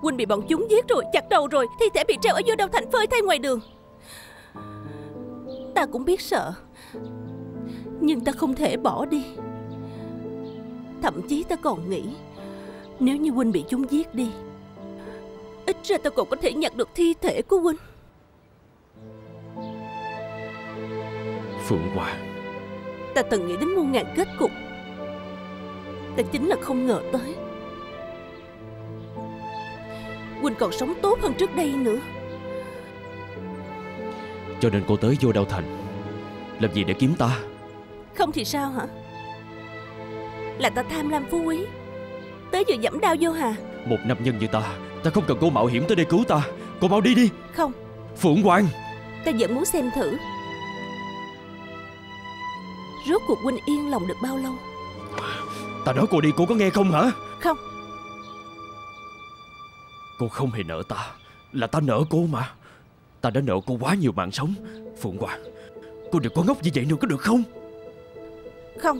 huynh bị bọn chúng giết rồi, chặt đầu rồi, thi thể bị treo ở Vô Đao Thành phơi thay ngoài đường. Ta cũng biết sợ, nhưng ta không thể bỏ đi. Thậm chí ta còn nghĩ, nếu như huynh bị chúng giết đi, ít ra ta còn có thể nhặt được thi thể của huynh. Phượng Hoàng, ta từng nghĩ đến muôn ngàn kết cục, ta chính là không ngờ tới huynh còn sống tốt hơn trước đây nữa. Cho nên cô tới Vô Đao Thành làm gì để kiếm ta? Không thì sao hả? Là ta tham lam phú quý, tới giờ giẫm Đao Vô Hà. Một nam nhân như ta, ta không cần cô mạo hiểm tới đây cứu ta. Cô mau đi đi. Không. Phượng Hoàng, ta vẫn muốn xem thử rốt cuộc huynh yên lòng được bao lâu. Ta nói cô đi, cô có nghe không hả? Không. Cô không hề nợ ta, là ta nợ cô mà. Ta đã nợ cô quá nhiều mạng sống. Phượng Hoàng, cô đừng có ngốc như vậy nữa có được không? Không.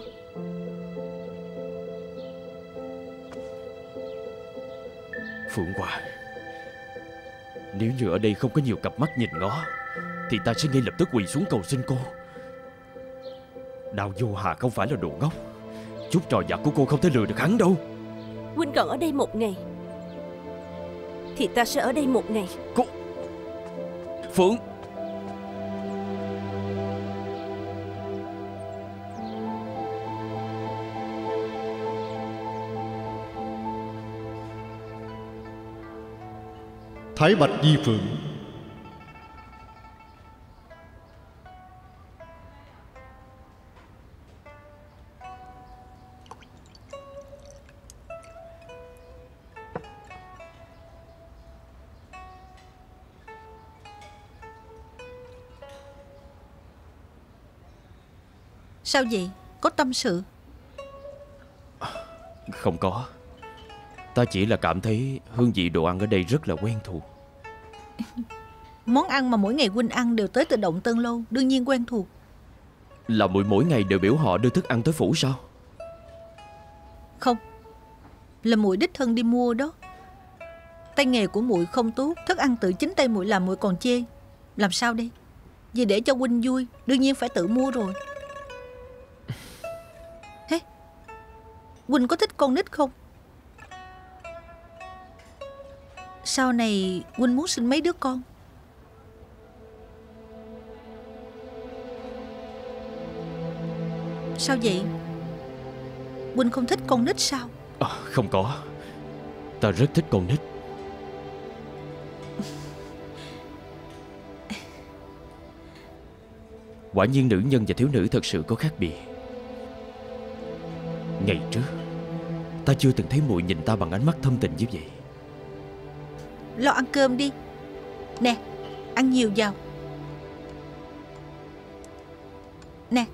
Phượng Hoàng, nếu như ở đây không có nhiều cặp mắt nhìn ngó thì ta sẽ ngay lập tức quỳ xuống cầu xin cô. Đao Vô Hà không phải là đồ ngốc, chút trò vặt của cô không thể lừa được hắn đâu. Huynh còn ở đây một ngày thì ta sẽ ở đây một ngày. Cô Phượng, Thái Bạch Di Phượng. Sao vậy? Có tâm sự? Không có. Ta chỉ là cảm thấy hương vị đồ ăn ở đây rất là quen thuộc. Món ăn mà mỗi ngày huynh ăn đều tới từ Động Tân Lâu, đương nhiên quen thuộc. Là muội mỗi ngày đều biểu họ đưa thức ăn tới phủ sao? Không, là muội đích thân đi mua đó. Tay nghề của muội không tốt, thức ăn tự chính tay muội làm muội còn chê. Làm sao đây? Vì để cho huynh vui, đương nhiên phải tự mua rồi. Hế, huynh có thích con nít không? Sau này huynh muốn sinh mấy đứa con? Sao vậy? Huynh không thích con nít sao? À, không có. Ta rất thích con nít. Quả nhiên nữ nhân và thiếu nữ thật sự có khác biệt. Ngày trước ta chưa từng thấy muội nhìn ta bằng ánh mắt thâm tình như vậy. Lo ăn cơm đi. Nè, ăn nhiều vào. Nè.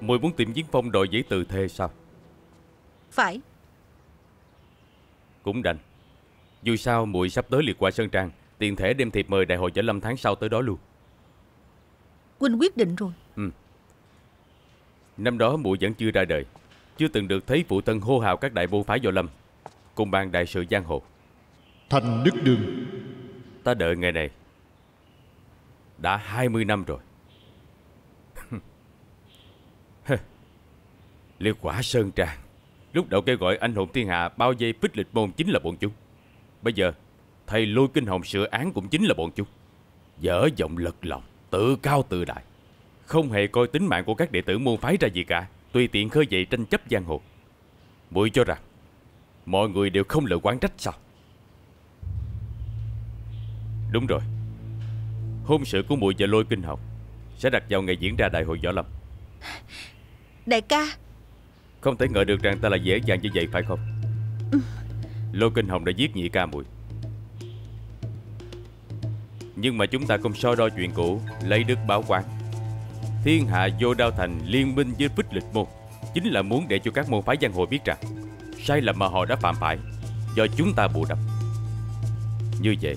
Muội muốn tìm Chiến Phong đòi giấy từ thê sao? Phải. Cũng đành. Dù sao muội sắp tới Liệt Quả Sơn Trang, tiện thể đem thiệp mời Đại hội Võ Lâm tháng sau tới đó luôn. Huynh quyết định rồi. Ừ. Năm đó muội vẫn chưa ra đời, chưa từng được thấy phụ thân hô hào các đại môn phái Võ Lâm cùng ban đại sự giang hồ. Thành Đức Đường, ta đợi ngày này đã hai mươi năm rồi. Liệt Quả Sơn Trang lúc đầu kêu gọi anh hùng thiên hạ bao vây Phích Lịch Môn chính là bọn chúng. Bây giờ thầy Lôi Kinh Hồng sửa án cũng chính là bọn chúng. Dở giọng lật lòng, tự cao tự đại, không hề coi tính mạng của các đệ tử môn phái ra gì cả, tùy tiện khơi dậy tranh chấp giang hồ. Muội cho rằng mọi người đều không lời oán trách sao? Đúng rồi, hôn sự của muội và Lôi Kinh Hồng sẽ đặt vào ngày diễn ra Đại hội Võ Lâm. Đại ca, không thể ngờ được rằng ta lại dễ dàng như vậy phải không? Ừ. Lô Kinh Hồng đã giết nhị ca muội, nhưng mà chúng ta không so đo chuyện cũ, lấy đức báo oán. Thiên hạ Vô Đao Thành liên minh với Phích Lịch Môn chính là muốn để cho các môn phái giang hồ biết rằng sai lầm mà họ đã phạm phải do chúng ta bù đắp. Như vậy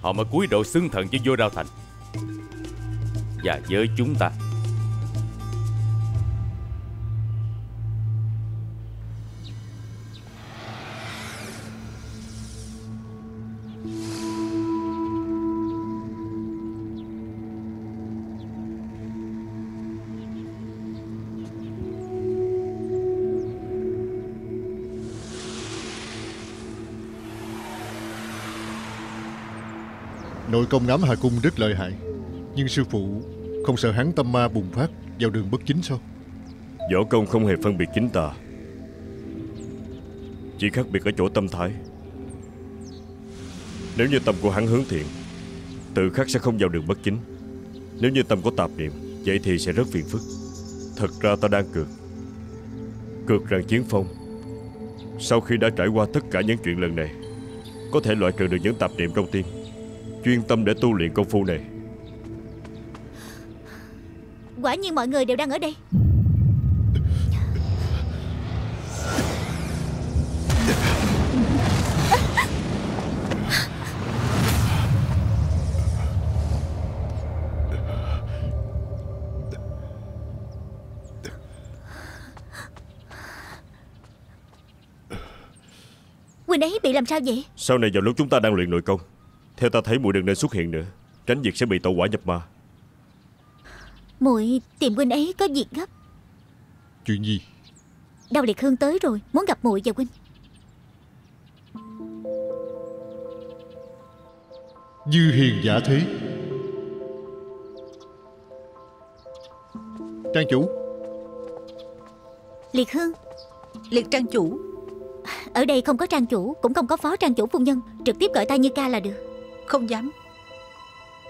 họ mới cúi đầu xưng thần với Vô Đao Thành và với chúng ta. Nội công Ám Hà Cung rất lợi hại, nhưng sư phụ không sợ hắn tâm ma bùng phát vào đường bất chính sao? Võ công không hề phân biệt chính tà, chỉ khác biệt ở chỗ tâm thái. Nếu như tâm của hắn hướng thiện, tự khắc sẽ không vào đường bất chính. Nếu như tâm có tạp niệm, vậy thì sẽ rất phiền phức. Thật ra ta đang cược, cược rằng Chiến Phong sau khi đã trải qua tất cả những chuyện lần này, có thể loại trừ được những tạp niệm trong tim, chuyên tâm để tu luyện công phu này. Quả nhiên mọi người đều đang ở đây. Quỳnh ấy bị làm sao vậy? Sau này vào lúc chúng ta đang luyện nội công, theo ta thấy muội đừng nên xuất hiện nữa, tránh việc sẽ bị tẩu hỏa nhập ma. Muội tìm huynh ấy có việc gấp. Chuyện gì? Đao Liệt Hương tới rồi, muốn gặp muội và huynh. Như hiền giả thế. Trang chủ. Liệt Hương. Liệt trang chủ. Ở đây không có trang chủ, cũng không có phó trang chủ phu nhân, trực tiếp gọi ta như ca là được. Không dám.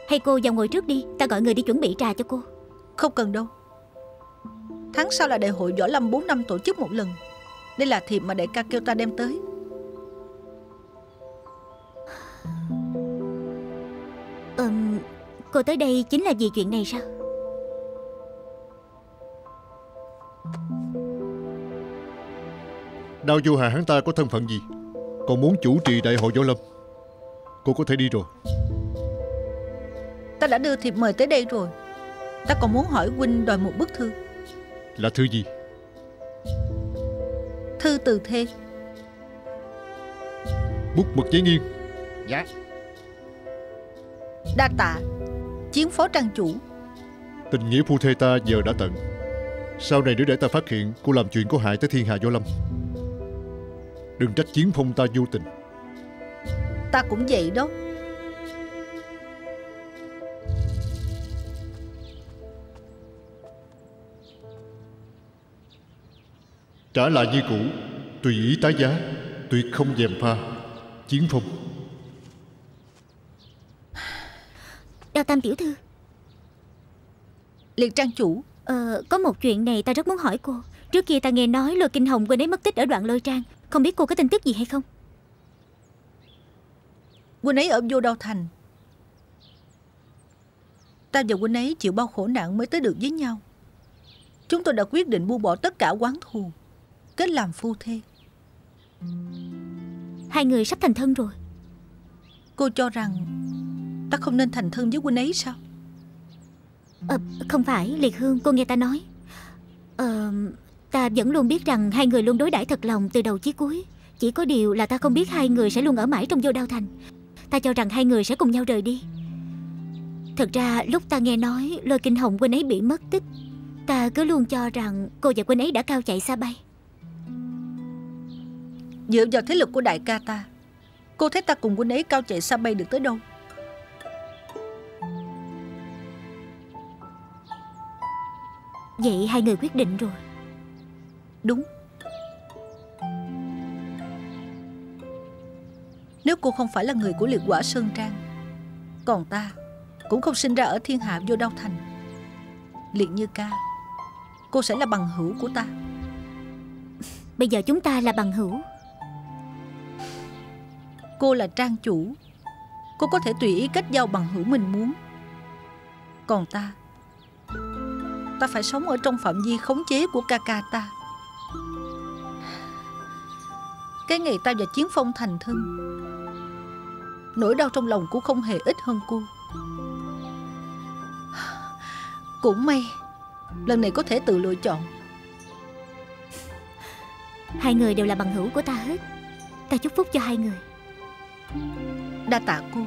Hay cô vào ngồi trước đi, ta gọi người đi chuẩn bị trà cho cô. Không cần đâu. Tháng sau là Đại hội Võ Lâm bốn năm tổ chức một lần. Đây là thiệp mà đại ca kêu ta đem tới. Ừ, cô tới đây chính là vì chuyện này sao? Đao Vô Hà hắn ta có thân phận gì? Còn muốn chủ trì Đại hội Võ Lâm? Cô có thể đi rồi. Ta đã đưa thiệp mời tới đây rồi. Ta còn muốn hỏi huynh đòi một bức thư. Là thư gì? Thư từ thê. Bút mực giấy nghiêng. Dạ. Đa tạ Chiến phó trang chủ. Tình nghĩa phu thê ta giờ đã tận. Sau này nếu để ta phát hiện cô làm chuyện có hại tới thiên hạ Võ Lâm, đừng trách Chiến Phong ta vô tình. Ta cũng vậy đó. Trả lại như cũ, tùy ý tái giá, tuyệt không dèm pha. Chiến Phong. Đao Tam tiểu thư. Liệt trang chủ. Ờ, có một chuyện này ta rất muốn hỏi cô. Trước kia ta nghe nói Lô Kinh Hồng quên ấy mất tích ở đoạn Lôi Trang, không biết cô có tin tức gì hay không? Huynh ấy ở Vô Đao Thành. Ta và huynh ấy chịu bao khổ nạn mới tới được với nhau. Chúng tôi đã quyết định buông bỏ tất cả oán thù, kết làm phu thê. Hai người sắp thành thân rồi. Cô cho rằng ta không nên thành thân với huynh ấy sao? Ờ, không phải Liệt Hương, cô nghe ta nói. Ờ, ta vẫn luôn biết rằng hai người luôn đối đãi thật lòng từ đầu chí cuối. Chỉ có điều là ta không biết hai người sẽ luôn ở mãi trong Vô Đao Thành. Ta cho rằng hai người sẽ cùng nhau rời đi. Thật ra lúc ta nghe nói Lôi Kinh Hồng quên ấy bị mất tích, ta cứ luôn cho rằng cô và quên ấy đã cao chạy xa bay. Dựa vào thế lực của đại ca ta, cô thấy ta cùng quên ấy cao chạy xa bay được tới đâu? Vậy hai người quyết định rồi. Đúng. Nếu cô không phải là người của Liệt Quả Sơn Trang, còn ta cũng không sinh ra ở thiên hạ Vô Đao Thành. Liệt Như Ca, cô sẽ là bằng hữu của ta. Bây giờ chúng ta là bằng hữu. Cô là trang chủ, cô có thể tùy ý kết giao bằng hữu mình muốn. Còn ta, ta phải sống ở trong phạm vi khống chế của ca ca ta. Cái ngày ta và Chiến Phong thành thân, nỗi đau trong lòng cũng không hề ít hơn cô. Cũng may lần này có thể tự lựa chọn. Hai người đều là bằng hữu của ta hết. Ta chúc phúc cho hai người. Đa tạ cô.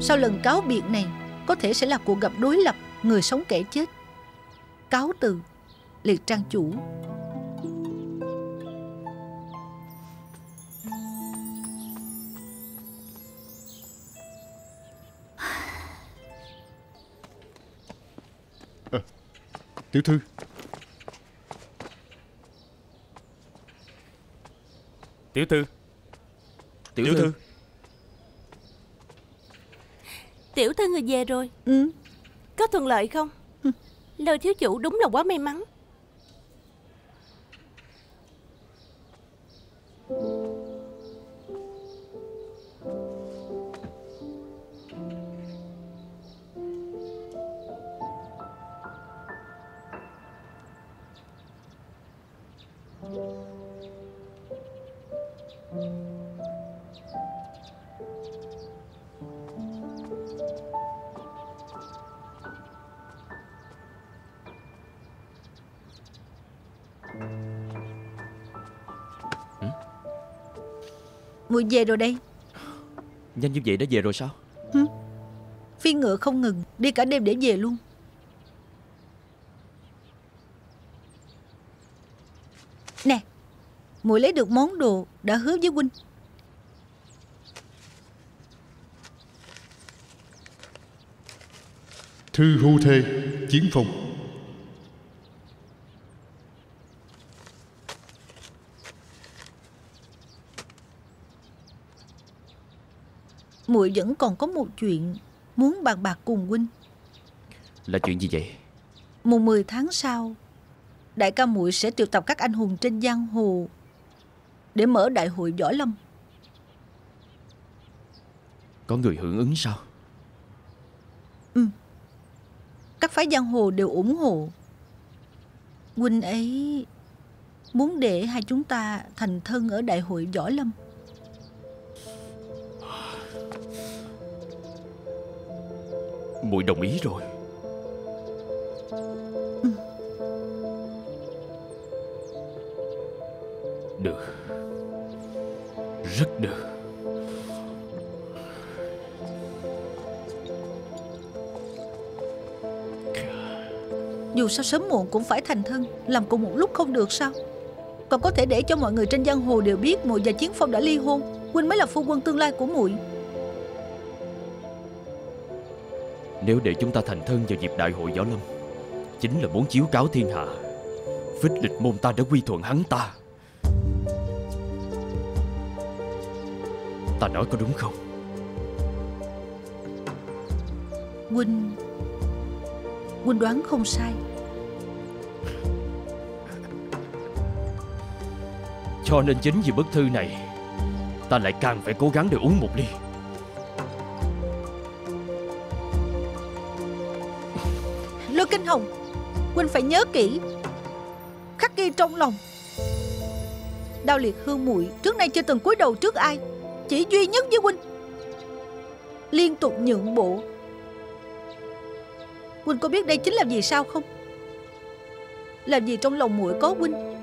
Sau lần cáo biệt này, có thể sẽ là cuộc gặp đối lập, người sống kẻ chết. Cáo từ, Liệt trang chủ. À, tiểu thư. Tiểu thư. Tiểu, tiểu thư. thư Tiểu thư người về rồi. Ừ. Có thuận lợi không? Ừ. Lôi thiếu chủ đúng là quá may mắn. Muội về rồi đây. Nhanh như vậy đã về rồi sao? Ừ. Phi ngựa không ngừng, đi cả đêm để về luôn. Nè, muội lấy được món đồ đã hứa với huynh. Thư hưu thê Chiến Phong. Muội vẫn còn có một chuyện muốn bàn bạc cùng huynh. Là chuyện gì vậy? Mùng mười tháng sau, đại ca muội sẽ triệu tập các anh hùng trên giang hồ để mở đại hội võ lâm. Có người hưởng ứng sao? Ừ. Các phái giang hồ đều ủng hộ. Huynh ấy muốn để hai chúng ta thành thân ở Đại hội Võ Lâm. Muội đồng ý rồi. Ừ. Được. Rất được. Dù sao sớm muộn cũng phải thành thân, làm cùng một lúc không được sao? Còn có thể để cho mọi người trên giang hồ đều biết muội và Chiến Phong đã ly hôn. Huynh mới là phu quân tương lai của muội. Nếu để chúng ta thành thân vào dịp Đại hội Võ Lâm, chính là muốn chiếu cáo thiên hạ Phích Lịch Môn ta đã quy thuận hắn ta. Ta nói có đúng không? Huynh Huynh đoán không sai. Cho nên chính vì bức thư này, ta lại càng phải cố gắng để uống một ly. Lôi Kinh Hồng, Huynh phải nhớ kỹ, khắc ghi trong lòng. Đao Liệt Hương muội trước nay chưa từng cúi đầu trước ai, chỉ duy nhất với Huynh, liên tục nhượng bộ. Huynh có biết đây chính là vì sao không? Là vì trong lòng muội có Huynh.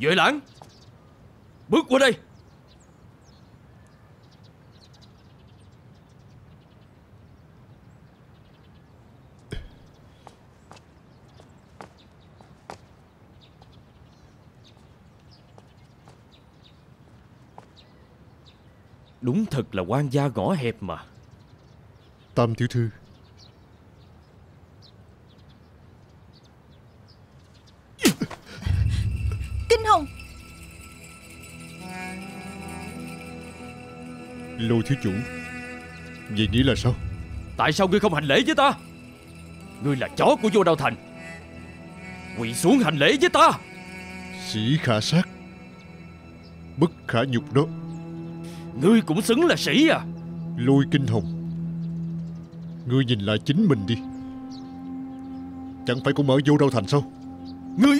Duệ Lãng, bước qua đây. Đúng thật là quan gia ngõ hẹp mà. Tam tiểu thư, Lôi thiếu chủ, vậy nghĩa là sao? Tại sao ngươi không hành lễ với ta? Ngươi là chó của Vô Đao Thành, quỳ xuống hành lễ với ta. Sĩ khả sát, bất khả nhục đó. Ngươi cũng xứng là sĩ à? Lôi Kinh Hồng, ngươi nhìn lại chính mình đi. Chẳng phải cũng ở Vô Đao Thành sao? Ngươi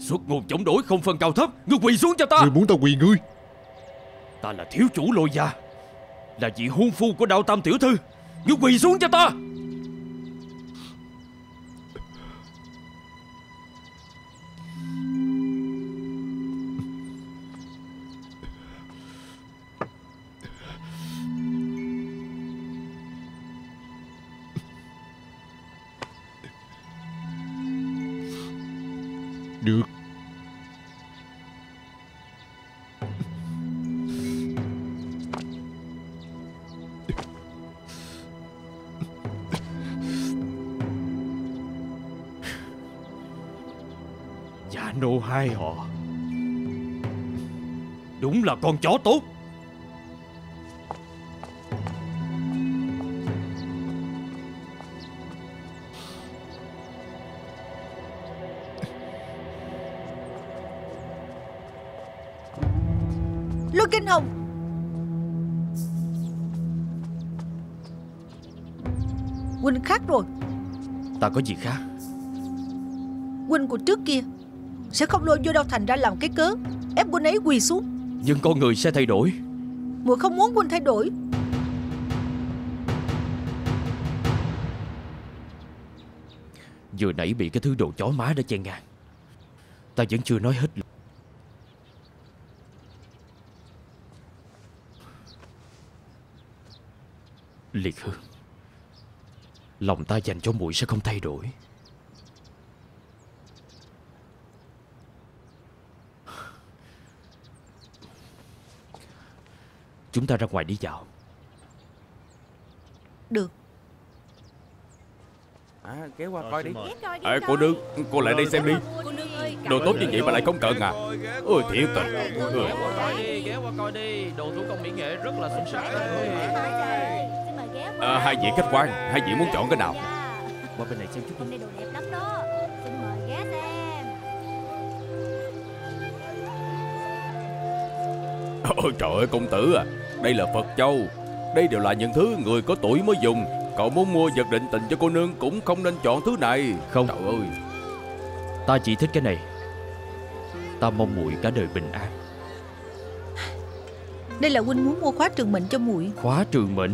xuất ngôn chống đối không phân cao thấp. Ngươi quỳ xuống cho ta. Ngươi muốn ta quỳ ngươi? Ta là thiếu chủ Lôi gia, là vị hôn phu của Đao Tam tiểu thư. Ngươi quỳ xuống cho ta. Được. Nô hai họ đúng là con chó tốt. Lôi Kinh Hồng, Huynh khác rồi. Ta có gì khác? Huynh của trước kia sẽ không lôi Vô Đao Thành ra làm cái cớ ép Huynh ấy quỳ xuống. Nhưng con người sẽ thay đổi. Muội không muốn Huynh thay đổi. Vừa nãy bị cái thứ đồ chó má đã chen ngang, ta vẫn chưa nói hết. Liệt Hương, lòng ta dành cho muội sẽ không thay đổi. Chúng ta ra ngoài đi dạo. Được. À, kéo qua coi đi. À, cô Nương, cô lại đây xem đi. Cô Nương ơi, Đồ tốt như vậy mà lại không cận à? Ôi thiệt tình. Ôi. À, hai vị khách quan, hai vị muốn chọn cái nào? Qua bên này xem chút. Hôm nay đồ đẹp lắm đó. Xin mời ghé xem. Ôi trời ơi công tử à, đây là Phật Châu. Đây đều là những thứ người có tuổi mới dùng. Cậu muốn mua vật định tình cho cô nương cũng không nên chọn thứ này. Không. Trời ơi, ta chỉ thích cái này. Ta mong muội cả đời bình an. Đây là huynh muốn mua khóa trường mệnh cho muội. Khóa trường mệnh?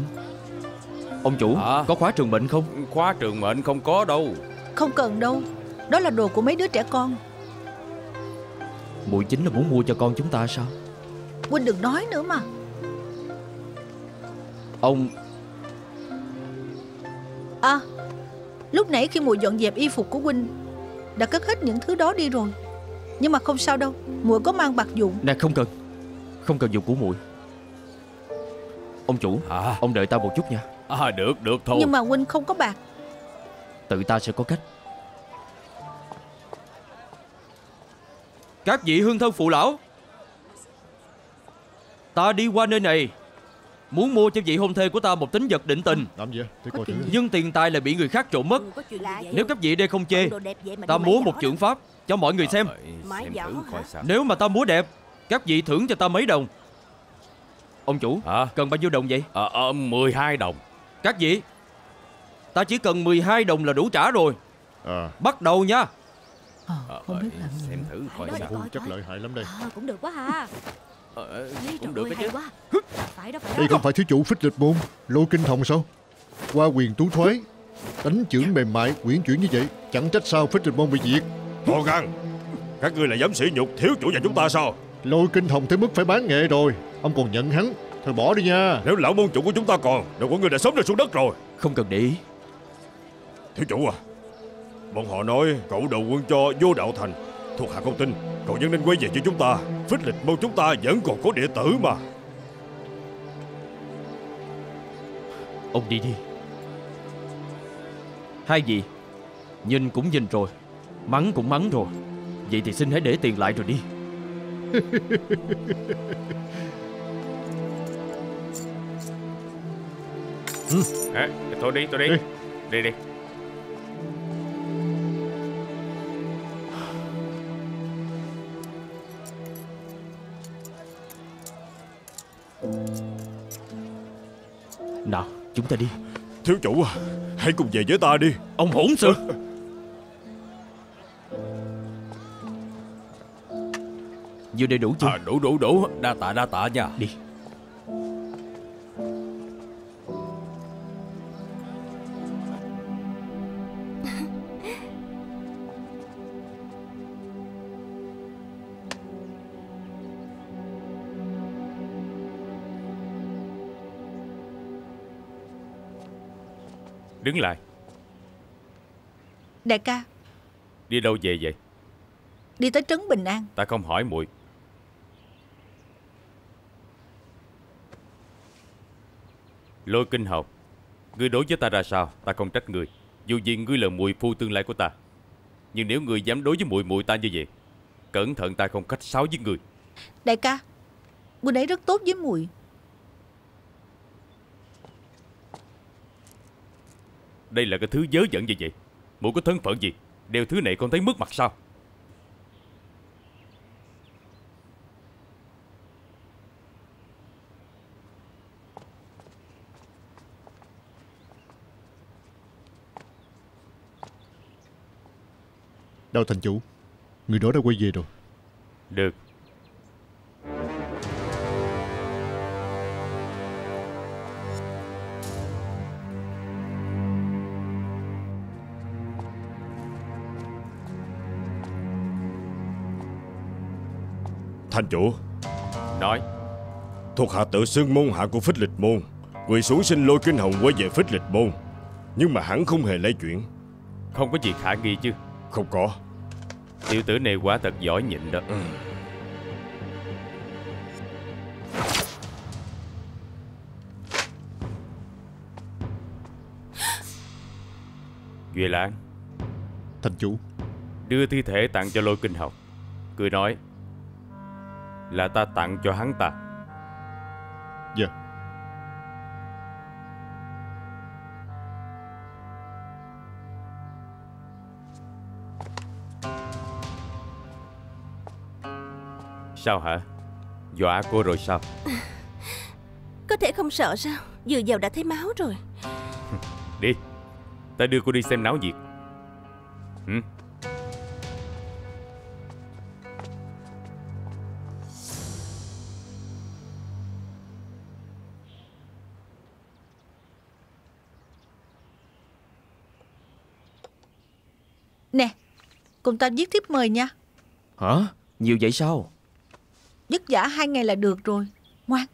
Ông chủ, à, có khóa trường mệnh không? Khóa trường mệnh không có đâu. Không cần đâu, đó là đồ của mấy đứa trẻ con. Muội chính là muốn mua cho con chúng ta sao? Huynh đừng nói nữa mà. Ông... À, lúc nãy khi muội dọn dẹp y phục của huynh đã cất hết những thứ đó đi rồi. Nhưng mà không sao đâu, muội có mang bạc dụng. Nè không cần, không cần dụng của muội. Ông chủ, à, ông đợi ta một chút nha. À được, được thôi. Nhưng mà huynh không có bạc. Tự ta sẽ có cách. Các vị hương thân phụ lão, ta đi qua nơi này muốn mua cho vị hôn thê của ta một tính vật định tình. Làm gì? Nhưng tiền tài lại bị người khác trộm mất. Nếu các vị đây không chê, ta múa một chưởng pháp cho mọi người xem. Nếu mà ta múa đẹp, các vị thưởng cho ta mấy đồng? Ông chủ, cần bao nhiêu đồng vậy? mười hai đồng. Các vị, ta chỉ cần mười hai đồng là đủ trả rồi. Bắt đầu nha. Không biết làm gì. Xem thử coi sao. Chắc lợi hại lắm đây. Cũng được quá ha. Ờ, cũng được chứ. Phải đó, phải đây đó. Không phải thiếu chủ Phích Lịch Môn Lô Kinh Thồng sao? Qua quyền tú thoái, đánh chưởng mềm mại, quyển chuyển như vậy, chẳng trách sao Phích Lịch Môn bị diệt. Thô gan, các ngươi là dám sỉ nhục thiếu chủ nhà chúng ta sao? Lô Kinh Thồng tới mức phải bán nghệ rồi, ông còn nhận hắn, thôi bỏ đi nha. Nếu lão môn chủ của chúng ta còn, đồ của ngươi đã sớm rơi xuống đất rồi. Không cần để ý. Thiếu chủ à, bọn họ nói cậu đầu quân cho Vô Đạo Thành, thuộc hạ không tin. Cậu nhân nên quay về với chúng ta. Phích Lịch Môn chúng ta vẫn còn có đệ tử mà. Ông đi đi. Hai vị, nhìn cũng nhìn rồi, mắng cũng mắng rồi, vậy thì xin hãy để tiền lại rồi đi. Ừ. À, thôi đi, tôi đi. Đi đi, đi. Nào, chúng ta đi. Thiếu chủ à, hãy cùng về với ta đi. Ông hỗn sự. Vừa đầy đủ chưa? À, đủ đủ đủ. Đa tạ đa tạ nha. Đi. Đứng lại. Đại ca, đi đâu về vậy? Đi tới Trấn Bình An. Ta không hỏi muội. Lôi Kinh Hồng, ngươi đối với ta ra sao, ta không trách ngươi. Dù gì ngươi là muội phu tương lai của ta. Nhưng nếu ngươi dám đối với muội muội ta như vậy, cẩn thận ta không khách sáo với ngươi. Đại ca, muội ấy rất tốt với muội. Đây là cái thứ dớ dẫn gì vậy? Muội có thân phận gì? Đeo thứ này con thấy mất mặt sao? Đao thành chủ, người đó đã quay về rồi. Được. Thành chủ. Nói. Thuộc hạ tự xưng môn hạ của Phích Lịch Môn, quỳ xuống xin Lôi Kinh Hồng quay về Phích Lịch Môn. Nhưng mà hắn không hề lay chuyển. Không có gì khả nghi chứ? Không có. Tiểu tử này quá thật giỏi nhịn đó. Ừ. Duệ Lãng. Thành chủ, đưa thi thể tặng cho Lôi Kinh Hồng, cười nói là ta tặng cho hắn ta. Dạ. Yeah. Sao hả? Dọa cô rồi sao? Có thể không sợ sao? Vừa vào đã thấy máu rồi. Đi, ta đưa cô đi xem náo nhiệt. Ừ. Nè, cùng ta viết thiếp mời nha. Hả? Nhiều vậy sao? Vất vả hai ngày là được rồi, ngoan.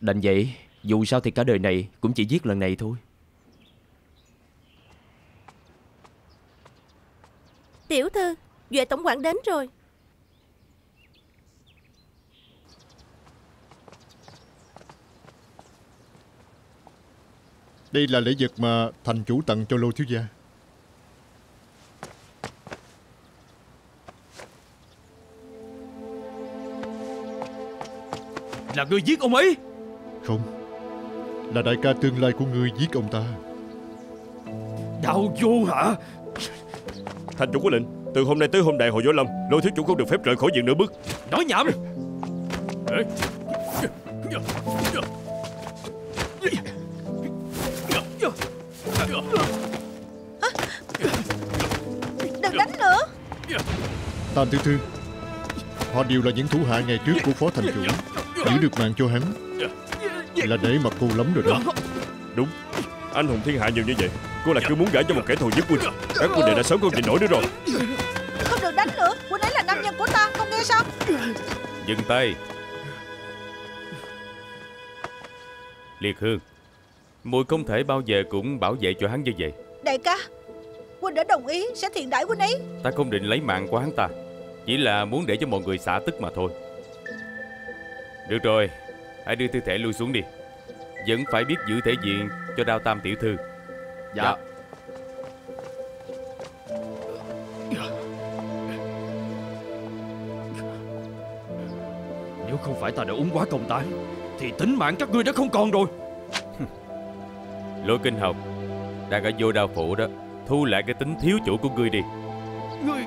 Đành vậy, dù sao thì cả đời này cũng chỉ viết lần này thôi. Tiểu thư, Duệ tổng quản đến rồi. Đây là lễ vật mà thành chủ tặng cho Lô thiếu gia. Là ngươi giết ông ấy? Không, là đại ca tương lai của ngươi giết ông ta. Đau vô hả? Thành chủ có lệnh, từ hôm nay tới hôm đại hội võ lâm, Lôi thiếu chủ không được phép rời khỏi viện nửa bước. Nói nhảm. Đừng đánh nữa. Tam tiểu thư, họ đều là những thủ hạ ngày trước của phó thành chủ. Giữ được mạng cho hắn là để mặt cô lắm rồi đó. Đúng, anh hùng thiên hạ nhiều như vậy, cô là cứ muốn gả cho một kẻ thù giết quân. Các quân đệ đã sớm không chịu nổi nữa rồi. Không được đánh nữa, quân ấy là nam nhân của ta, không nghe sao? Dừng tay. Liệt Hương, muội không thể bao giờ cũng bảo vệ cho hắn như vậy. Đại ca, quân đã đồng ý sẽ thiện đãi quân ấy. Ta không định lấy mạng của hắn ta, chỉ là muốn để cho mọi người xả tức mà thôi. Được rồi, hãy đưa thi thể lui xuống đi. Vẫn phải biết giữ thể diện cho Đao Tam tiểu thư. Dạ, dạ. Nếu không phải ta đã uống quá công tán thì tính mạng các ngươi đã không còn rồi. Lôi Kinh Hồng, đang ở Vô Đao phủ đó, thu lại cái tính thiếu chủ của ngươi đi. Ngươi...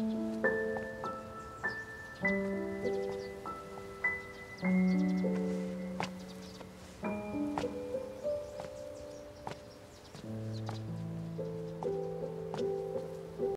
Thank you.